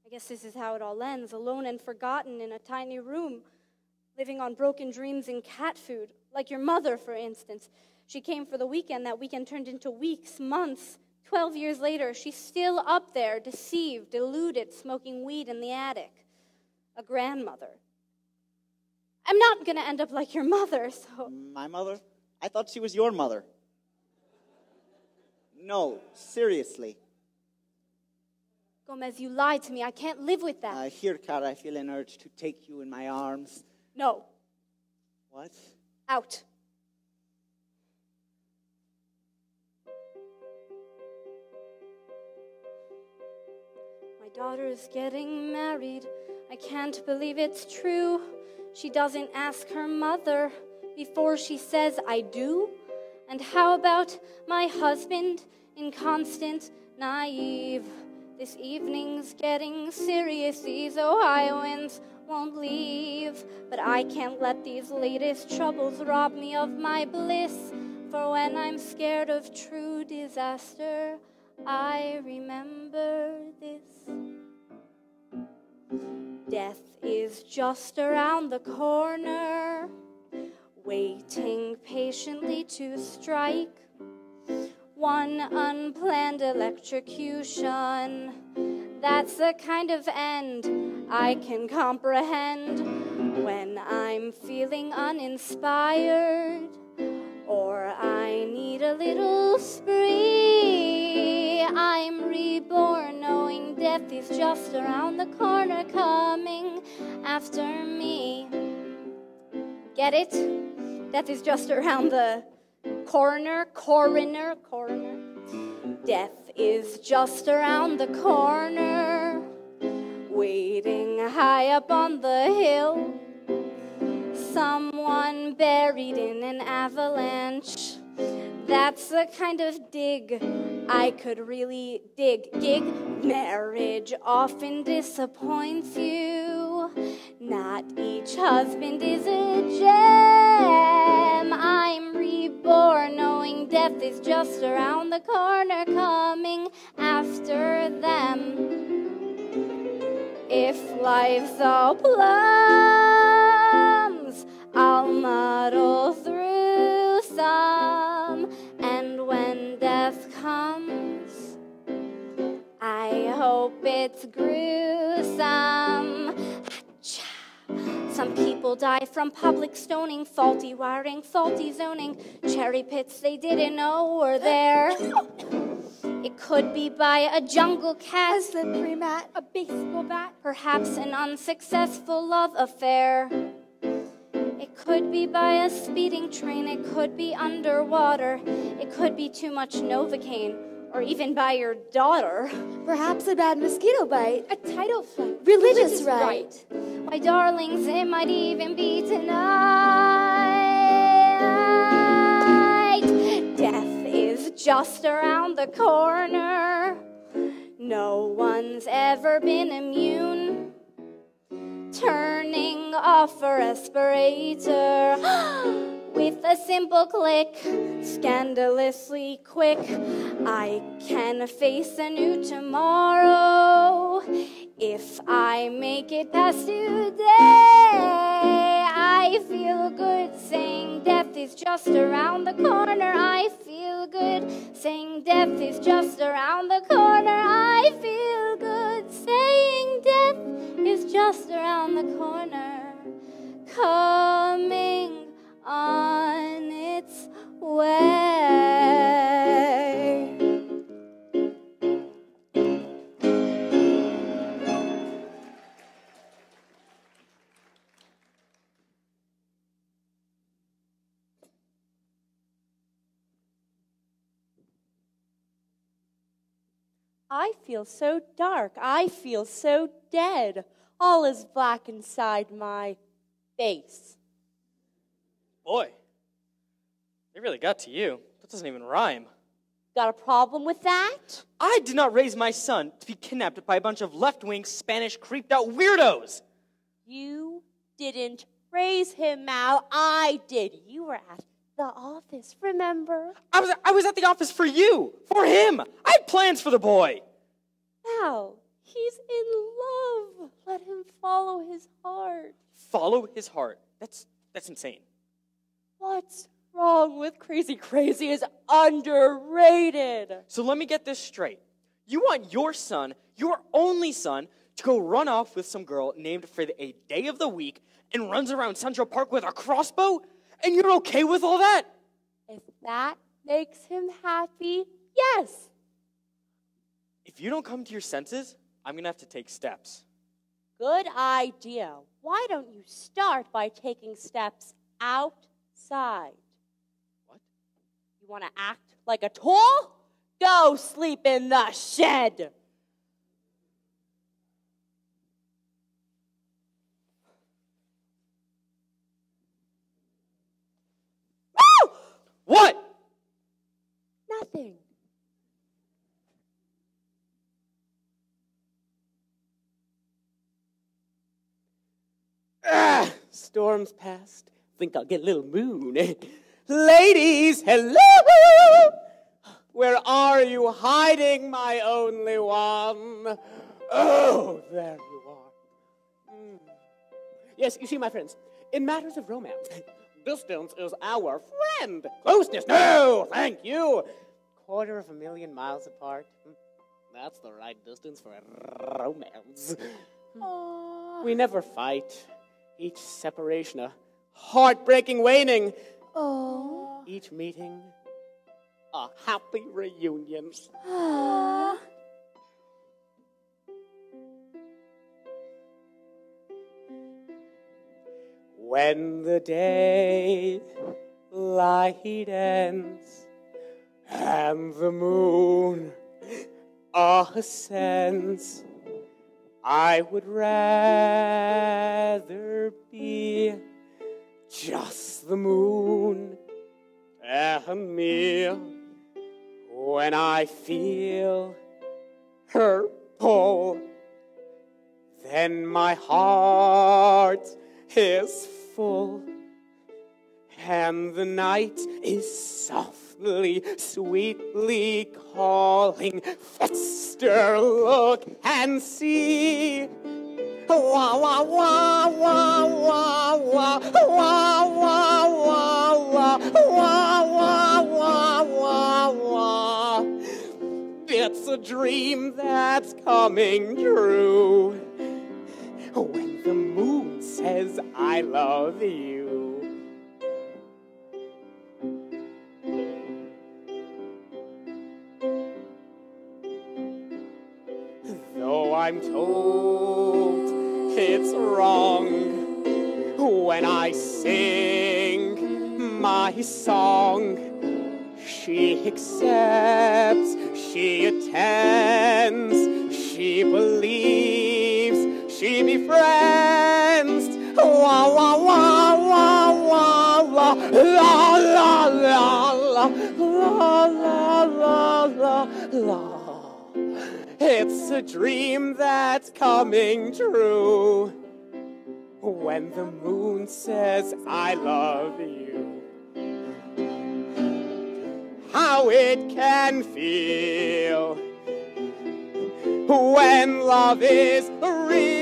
I guess this is how it all ends, alone and forgotten in a tiny room, living on broken dreams and cat food, like your mother, for instance. She came for the weekend. That weekend turned into weeks, months. Twelve years later, she's still up there, deceived, deluded, smoking weed in the attic. A grandmother. I'm not going to end up like your mother, so... My mother? I thought she was your mother. No, seriously. Gomez, you lied to me. I can't live with that. Uh, here, Cara, I feel an urge to take you in my arms. No. What? Out. My daughter's getting married. I can't believe it's true. She doesn't ask her mother before she says I do. And how about my husband, inconstant, naive? This evening's getting serious. These Ohioans won't leave. But I can't let these latest troubles rob me of my bliss. For when I'm scared of true disaster, I remember this. Death is just around the corner, waiting patiently to strike. One unplanned electrocution, that's the kind of end I can comprehend. When I'm feeling uninspired, or I need a little spree, I'm reborn knowing death is just around the corner, coming after me. Get it? Death is just around the corner, coroner, coroner. Death is just around the corner, waiting high up on the hill. Someone buried in an avalanche. That's the kind of dig I could really dig. Gig. Marriage often disappoints you. Not each husband is a gem. I'm reborn knowing death is just around the corner, coming after them. If life's all plums, I'll muddle through some, and when death comes, I hope it's gruesome. Some people die from public stoning, faulty wiring, faulty zoning, cherry pits they didn't know were there. It could be by a jungle cat, a slippery mat, a baseball bat, perhaps an unsuccessful love affair. It could be by a speeding train, it could be underwater, it could be too much Novocaine, or even by your daughter. Perhaps a bad mosquito bite. A tidal flight. Religious right. My darlings, it might even be tonight. Death is just around the corner. No one's ever been immune. Turning off a respirator with a simple click, scandalously quick. I can face a new tomorrow if I make it past today. I feel good saying death is just around the corner. I feel good saying death is just around the corner. I feel good saying death is just around the corner, coming on its way. I feel so dark. I feel so dead. All is black inside my face. Boy, they really got to you. That doesn't even rhyme. Got a problem with that? I did not raise my son to be kidnapped by a bunch of left-wing, Spanish, creeped-out weirdos. You didn't raise him, Mal. I did. You were at the office, remember? I was, I was at the office for you, for him. I had plans for the boy. Mal, he's in love. Let him follow his heart. Follow his heart? That's, that's insane. What's wrong with crazy? Crazy is underrated. So let me get this straight. You want your son, your only son, to go run off with some girl named for a day of the week and runs around Central Park with a crossbow? And you're okay with all that? If that makes him happy, yes. If you don't come to your senses, I'm going to have to take steps. Good idea. Why don't you start by taking steps outside? What? You want to act like a tool? Go sleep in the shed. What? Nothing. Ah, storm's past. Think I'll get a little moon. Ladies, hello! Where are you hiding, my only one? Oh, there you are. Mm. Yes, you see, my friends, in matters of romance, distance is our friend. Closeness, no, thank you. Quarter of a million miles apart. That's the right distance for a romance. Aww. We never fight. Each separation a heartbreaking waning. Aww. Each meeting a happy reunion. Aww. When the daylight ends and the moon ascends, I would rather be just the moon and me. When I feel her pull, then my heart is full, and the night is softly, sweetly calling. Fester, look and see. Wah, wah, wah, wah, wah, wah, wah, wah, wah, wah, wah, wah, wah, wah. It's a dream that's coming true. When the moon says I love you. Though I'm told it's wrong when I sing my song, she accepts, she attends, she believes. She befriends. Wah, wah, wah, wah, wah, wah, la, la, la, la, la, la, la, la, la. It's a dream that's coming true. When the moon says I love you, how it can feel when love is real.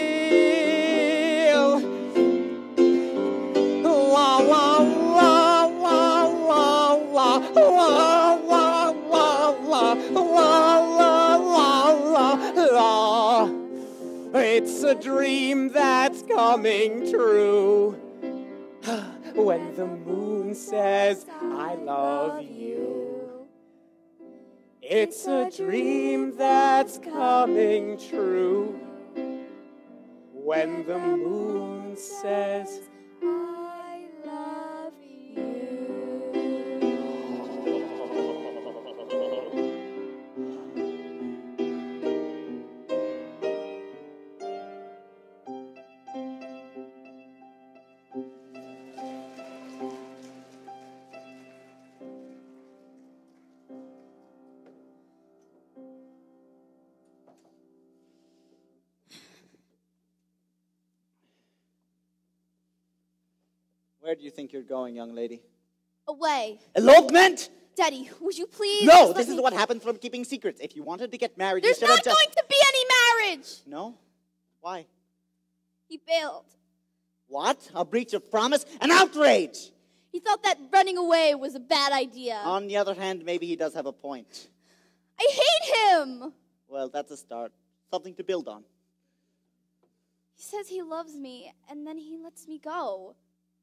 It's a dream that's coming true. When the moon says, I love you. It's a dream that's coming true. When the moon says, I love Where do you think you're going, young lady? Away. Elopement? Daddy, would you please? No, this is me... what happens from keeping secrets. If you wanted to get married, There's you should have just... There's not going to be any marriage! No? Why? He failed. What? A breach of promise? An outrage! He thought that running away was a bad idea. On the other hand, maybe he does have a point. I hate him! Well, that's a start. Something to build on. He says he loves me, and then he lets me go.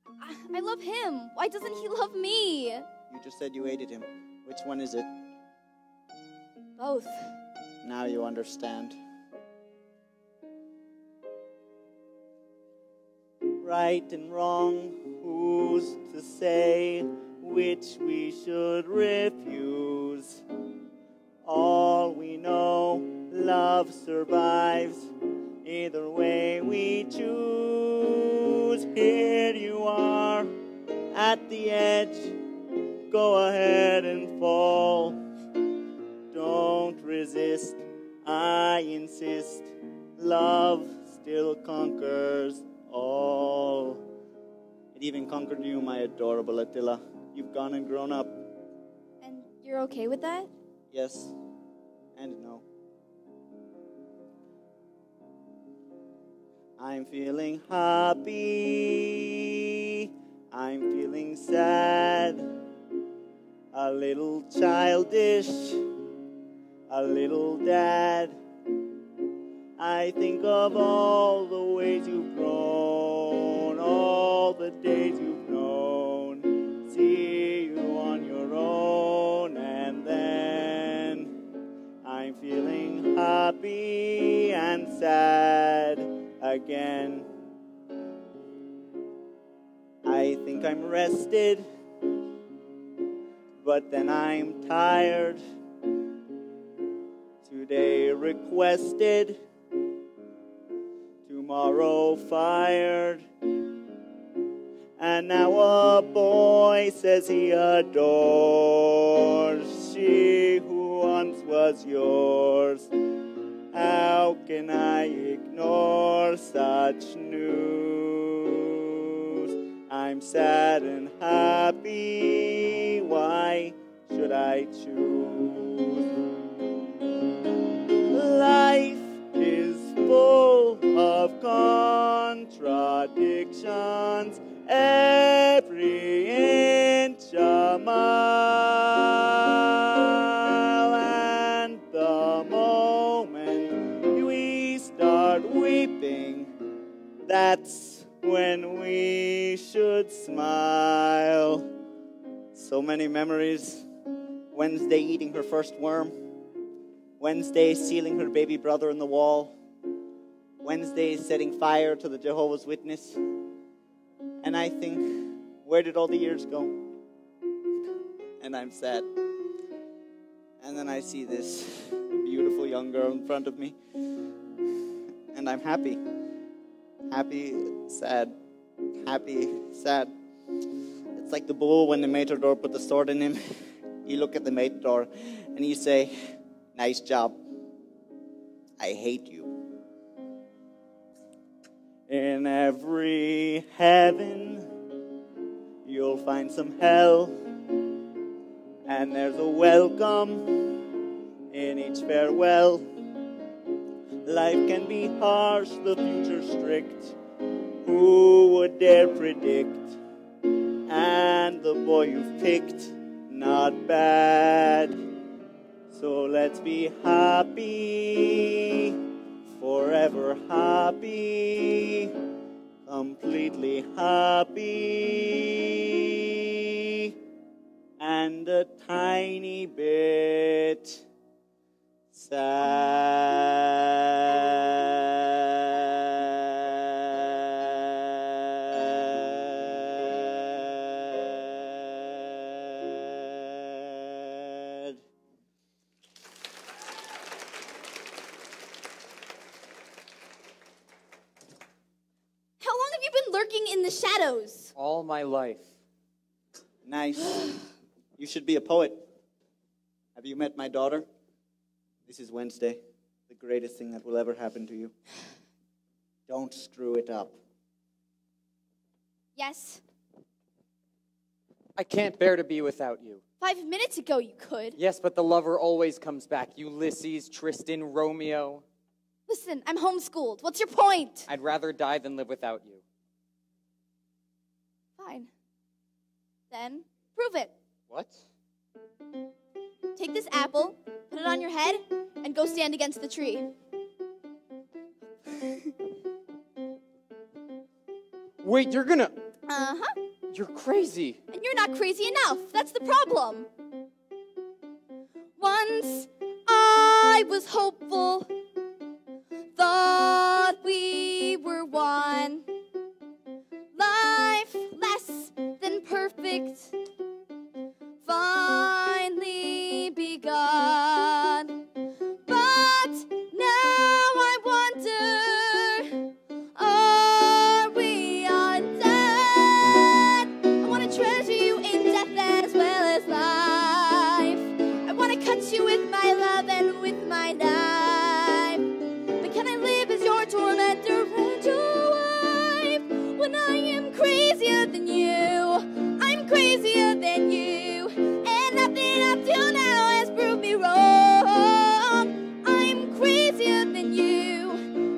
I, I love him. Why doesn't he love me? You just said you hated him. Which one is it? Both. Now you understand. Right and wrong, who's to say which we should refuse? All we know, love survives. Either way we choose. Here you are, at the edge. Go ahead and fall. Don't resist, I insist. Love still conquers all. It even conquered you, my adorable Attila. You've gone and grown up. And you're okay with that? Yes, and no. I'm feeling happy, I'm feeling sad, a little childish, a little dad. I think of all the ways you've grown, all the days you've known, see you on your own, and then I'm feeling happy and sad. Again, I think I'm rested, but then I'm tired. Today requested, tomorrow fired, and now a boy says he adores she who once was yours. How can I ignore such news? I'm sad and happy. Why should I choose? Life is full of contradictions. Every inch a mile, and the weeping, that's when we should smile. So many memories. Wednesday eating her first worm. Wednesday sealing her baby brother in the wall. Wednesday setting fire to the Jehovah's Witness. And I think, where did all the years go? And I'm sad. And then I see this beautiful young girl in front of me. And I'm happy, happy, sad, happy, sad. It's like the bull when the matador put the sword in him. You look at the matador and you say, nice job. I hate you. In every heaven, you'll find some hell. And there's a welcome in each farewell. Life can be harsh, the future strict. Who would dare predict? And the boy you've picked, not bad. So let's be happy, forever happy, completely happy, and a tiny bit sad. How long have you been lurking in the shadows? All my life. Nice. You should be a poet. Have you met my daughter? This is Wednesday, the greatest thing that will ever happen to you. Don't screw it up. Yes, I can't bear to be without you. Five minutes ago you could. Yes, but the lover always comes back. Ulysses, Tristan, Romeo. Listen, I'm homeschooled. What's your point? I'd rather die than live without you. Fine. Then, prove it. What? Take this apple, put it on your head, and go stand against the tree. Wait, you're gonna... Uh-huh. You're crazy. And you're not crazy enough. That's the problem. Once I was hopeful, thought we were one. Life less than perfect, finally begun. But now I wonder, are we undead? I want to treasure you in death as well as life. I want to cut you with my love and with my knife. But can I live as your tormentor and your wife? When I am crazier than you, I'm crazier than you. Till now has proved me wrong. I'm crazier than you.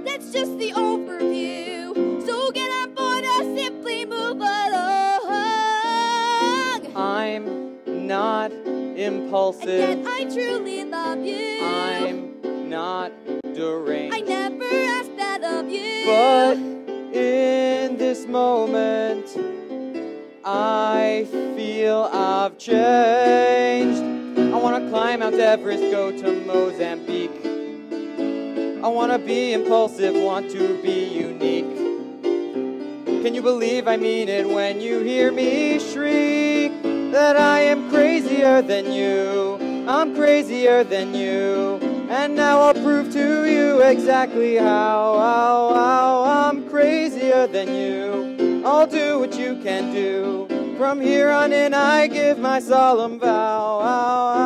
That's just the overview. So get on board or simply move along. I'm not impulsive. And yet I truly love you. I'm not deranged. I never asked that of you. But in this moment, I feel I've changed. I want to climb Mount Everest, go to Mozambique. I want to be impulsive, want to be unique. Can you believe I mean it when you hear me shriek that I am crazier than you, I'm crazier than you, and now I'll prove to you exactly how, how, how I'm crazier than you. I'll do what you can do. From here on in, I give my solemn vow. Ow, ow,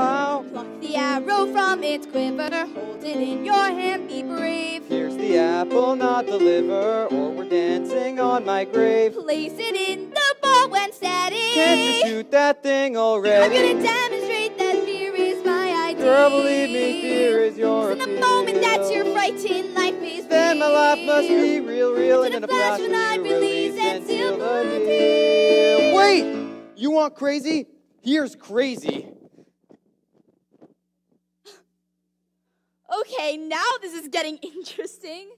ow. Pluck the arrow from its quiver, hold it in your hand, be brave. Here's the apple, not the liver, or we're dancing on my grave. Place it in the bow and steady. Can't you shoot that thing already? I'm gonna demonstrate that fear is my idea. Girl, believe me, fear is your appeal. In the moment that you're frightened, life is then real. My life must be real, real, and in a flash when I release and seal the deal. Wait! You want crazy? Here's crazy. Okay, now this is getting interesting.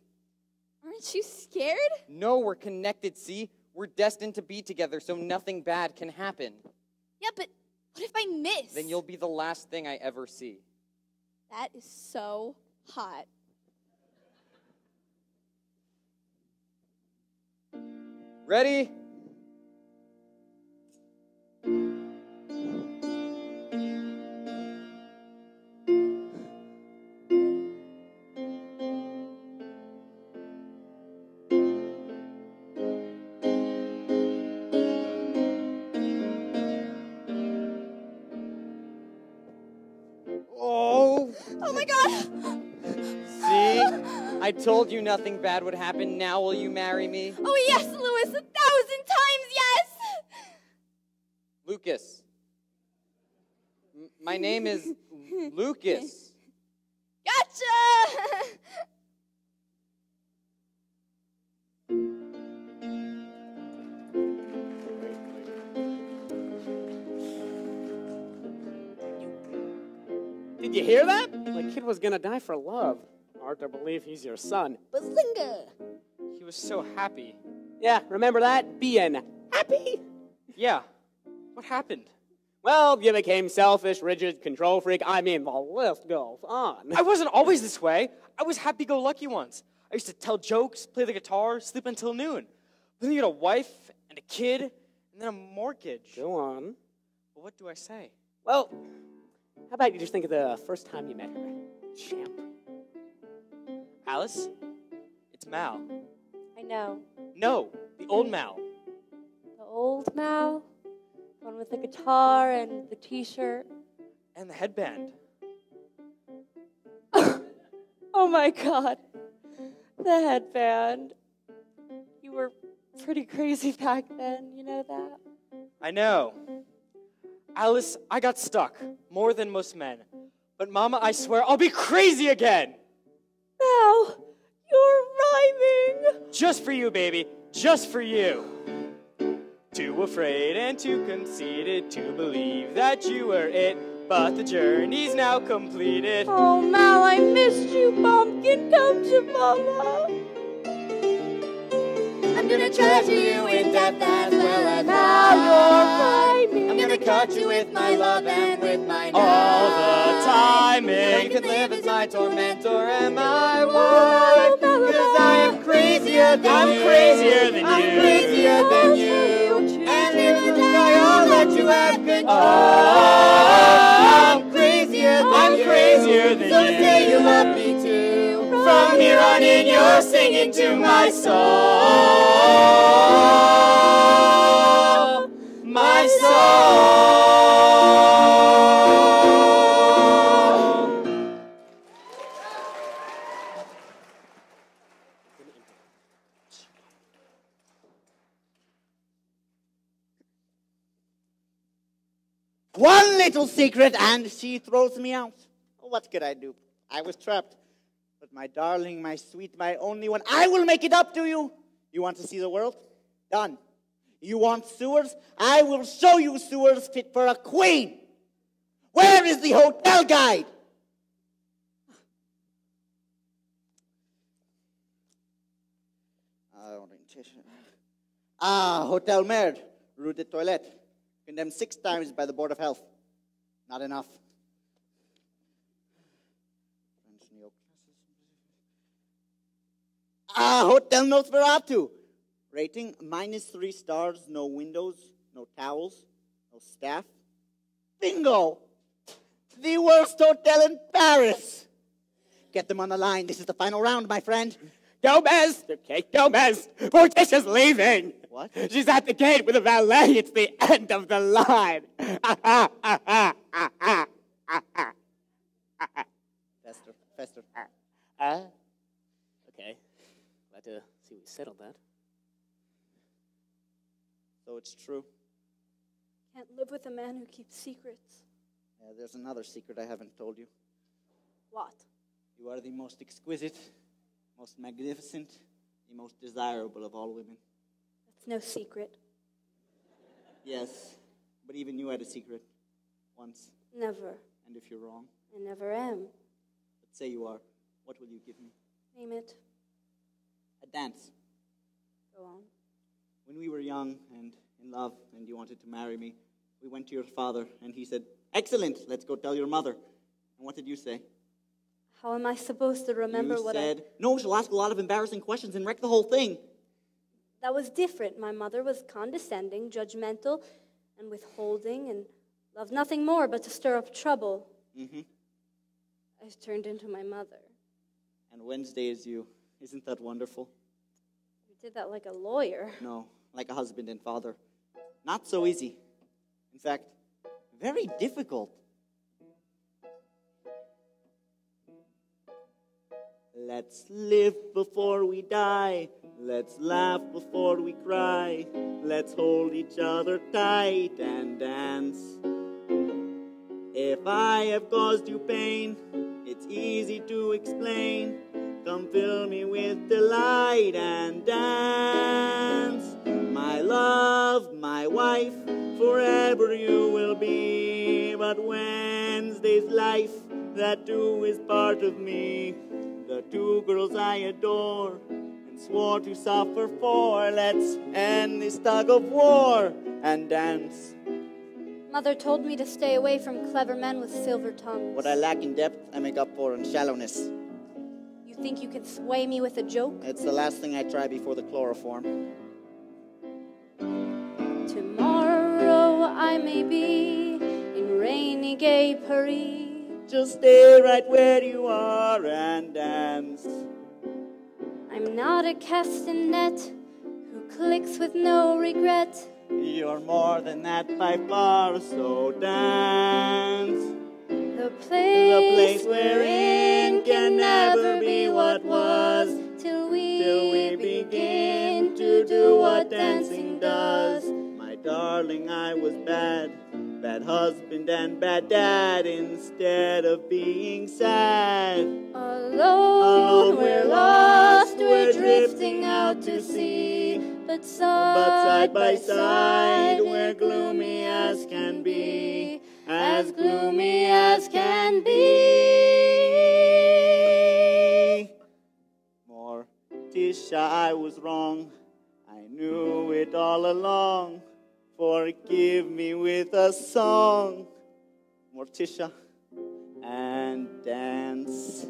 Aren't you scared? No, we're connected, see? We're destined to be together, so nothing bad can happen. Yeah, but what if I miss? Then you'll be the last thing I ever see. That is so hot. Ready? Oh! Oh my God! See? I told you nothing bad would happen. Now will you marry me? Oh yes, Louis! A thousand times yes! Lucas. M my name is Lucas. Gotcha! Did you hear that? The kid was gonna die for love. Hard to believe he's your son. Bazinga! He was so happy. Yeah, remember that? Being happy? Yeah. What happened? Well, you became selfish, rigid, control freak. I mean, the list goes on. I wasn't always this way. I was happy-go-lucky once. I used to tell jokes, play the guitar, sleep until noon. Then you had a wife and a kid and then a mortgage. Go on. But what do I say? Well, how about you just think of the first time you met her? Champ. Alice, it's Mal. I know. No, the old Mal. The old Mal? One with the guitar and the t-shirt. And the headband. Oh my God. The headband. You were pretty crazy back then, you know that? I know. Alice, I got stuck, more than most men. But Mama, I swear, I'll be crazy again! Mal, you're rhyming! Just for you, baby, just for you. Too afraid and too conceited to believe that you were it, but the journey's now completed. Oh, Mal, I missed you, Pumpkin, come to Mama. I'm gonna treasure you in depth as well as now you're rhyming. I'm gonna cut you with my love and with my knife. All the timing. I could live as my tormentor and my wife. Cause I am crazier than I'm you. Crazier than I'm you. Crazier than you. And in the day I'll let you have control. Oh, I'm crazier than I'm you. Crazier than so you. So say you love me too. From here on in, you're singing to my soul, my soul. One little secret and she throws me out. What could I do? I was trapped. But my darling, my sweet, my only one, I will make it up to you. You want to see the world? Done. You want sewers? I will show you sewers fit for a queen. Where is the hotel guide? Orientation. Ah, Hotel Merde, Rue de Toilette. Condemned six times by the Board of Health. Not enough. Ah, uh, Hotel Nosferatu. Rating, minus three stars, no windows, no towels, no staff. Bingo! The worst hotel in Paris. Get them on the line. This is the final round, my friend. Gomez! Okay, Gomez! Morticia's leaving! What? She's at the gate with a valet. It's the end of the line. Fester, Fester. Uh, okay. To see we settled that. So it's true. Can't live with a man who keeps secrets. Yeah, there's another secret I haven't told you. What? You are the most exquisite, most magnificent, the most desirable of all women. That's no secret. Yes, but even you had a secret. Once. Never. And if you're wrong? I never am. But say you are. What will you give me? Name it. A dance. Go on. When we were young and in love and you wanted to marry me, we went to your father and he said, "Excellent, let's go tell your mother." And what did you say? How am I supposed to remember you what said, I... "No, she'll ask a lot of embarrassing questions and wreck the whole thing." That was different. My mother was condescending, judgmental, and withholding, and loved nothing more but to stir up trouble. Mm-hmm. I turned into my mother. And Wednesday is you. Isn't that wonderful? You did that like a lawyer. No, like a husband and father. Not so easy. In fact, very difficult. Let's live before we die. Let's laugh before we cry. Let's hold each other tight and dance. If I have caused you pain, it's easy to explain. Come fill me with delight and dance. My love, my wife, forever you will be. But Wednesday's life, that too is part of me. The two girls I adore and swore to suffer for. Let's end this tug of war and dance. Mother told me to stay away from clever men with silver tongues. What I lack in depth, I make up for in shallowness. Think you can sway me with a joke? It's the last thing I try before the chloroform. Tomorrow I may be in rainy gay Paris. Just stay right where you are and dance. I'm not a castanet who clicks with no regret. You're more than that by far, so dance. The place, the place we're in can never be what was till we, till we begin, begin to do what dancing does. My darling. darling, I was bad, bad husband and bad dad. Instead of being sad, alone, alone we're lost, we're drifting out to sea. But side, but side by side, we're gloomy as can be, as gloomy as can be. Morticia, I was wrong, I knew it all along. Forgive me with a song, Morticia, and dance.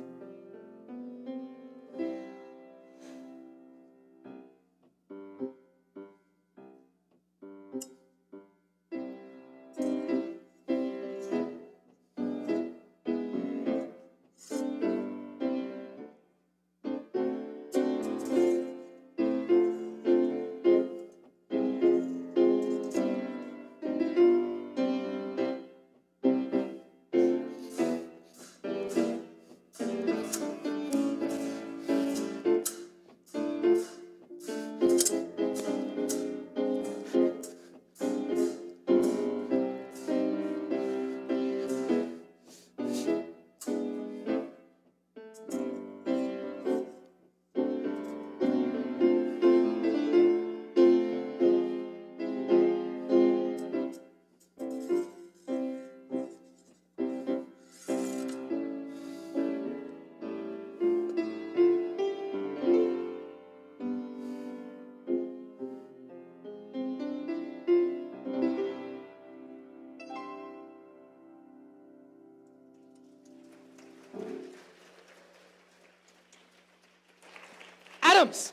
Addams,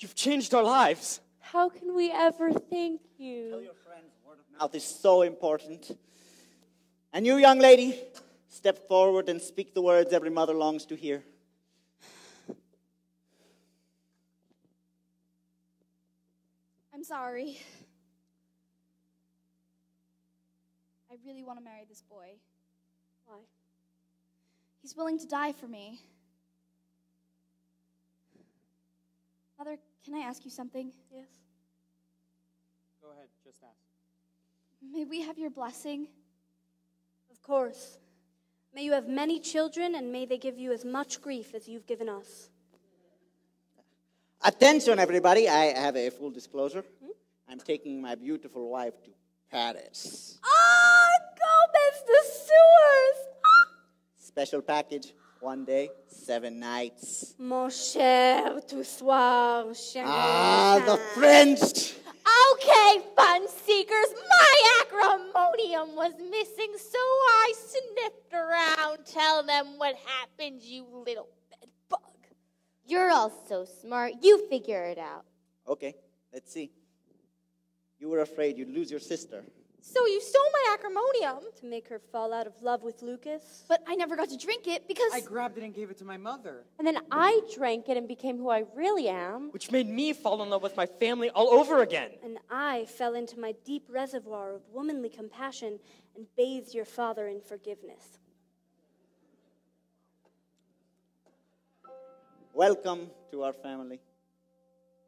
you've changed our lives. How can we ever thank you? Tell your friends word of mouth is so important. And you, young lady, step forward and speak the words every mother longs to hear. I'm sorry. I really want to marry this boy. Why? He's willing to die for me. Mother, can I ask you something? Yes. Go ahead, just ask. May we have your blessing? Of course. May you have many children, and may they give you as much grief as you've given us. Attention, everybody. I have a full disclosure. Hmm? I'm taking my beautiful wife to Paris. Oh, Gomez, the sewers! Ah! Special package. One day, seven nights. Mon cher, tout soir, cher. Ah, the French! Okay, fun seekers, my acrimonium was missing, so I sniffed around. Tell them what happened, you little bed bug. You're all so smart, you figure it out. Okay, let's see. You were afraid you'd lose your sister. So you stole my acrimonium. To make her fall out of love with Lucas. But I never got to drink it because... I grabbed it and gave it to my mother. And then I drank it and became who I really am. Which made me fall in love with my family all over again. And I fell into my deep reservoir of womanly compassion and bathed your father in forgiveness. Welcome to our family.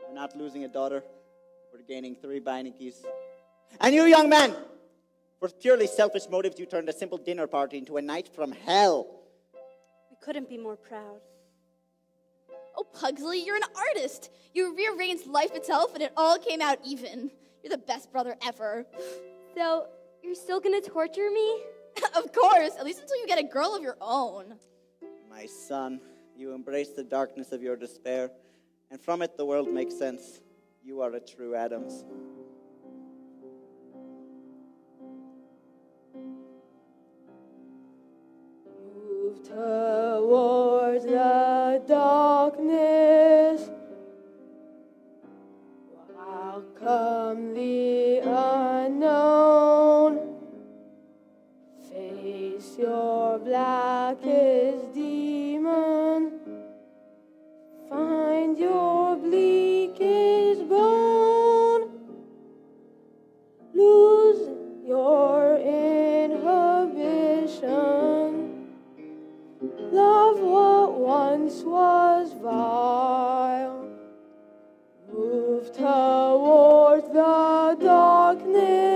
We're not losing a daughter. We're gaining three Beinekes. And you, young man, for purely selfish motives, you turned a simple dinner party into a night from hell. We couldn't be more proud. Oh, Pugsley, you're an artist. You rearranged life itself, and it all came out even. You're the best brother ever. So, you're still going to torture me? Of course, at least until you get a girl of your own. My son, you embrace the darkness of your despair, and from it the world makes sense. You are a true Addams. Towards the darkness, how come the unknown? Face your blackest demon, find your bleakest bone, lose your inhibition. Love what once was vile, move towards the darkness.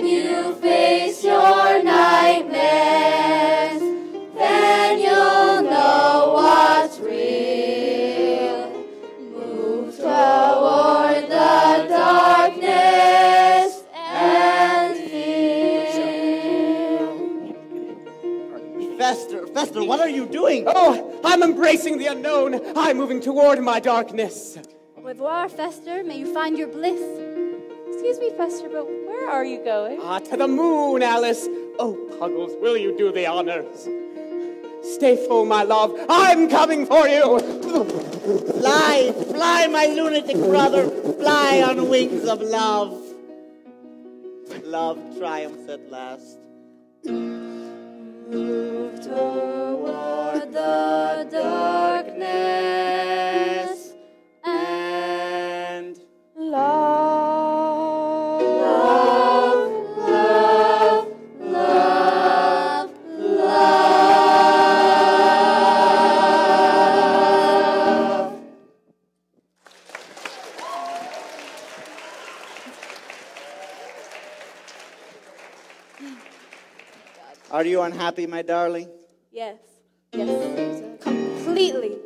When you face your nightmares, then you'll know what's real. Move toward the darkness and feel. Fester, Fester, what are you doing? Oh, I'm embracing the unknown. I'm moving toward my darkness. Au revoir, Fester. May you find your bliss. Excuse me, Fester, but where are you going? Ah, to the moon, Alice. Oh, Puggles, will you do the honors? Stay full, my love. I'm coming for you. Fly, fly, my lunatic brother. Fly on wings of love. Love triumphs at last. Move toward the darkness. Love, love, love, love, love. Are you unhappy, my darling? Yes, yes, completely.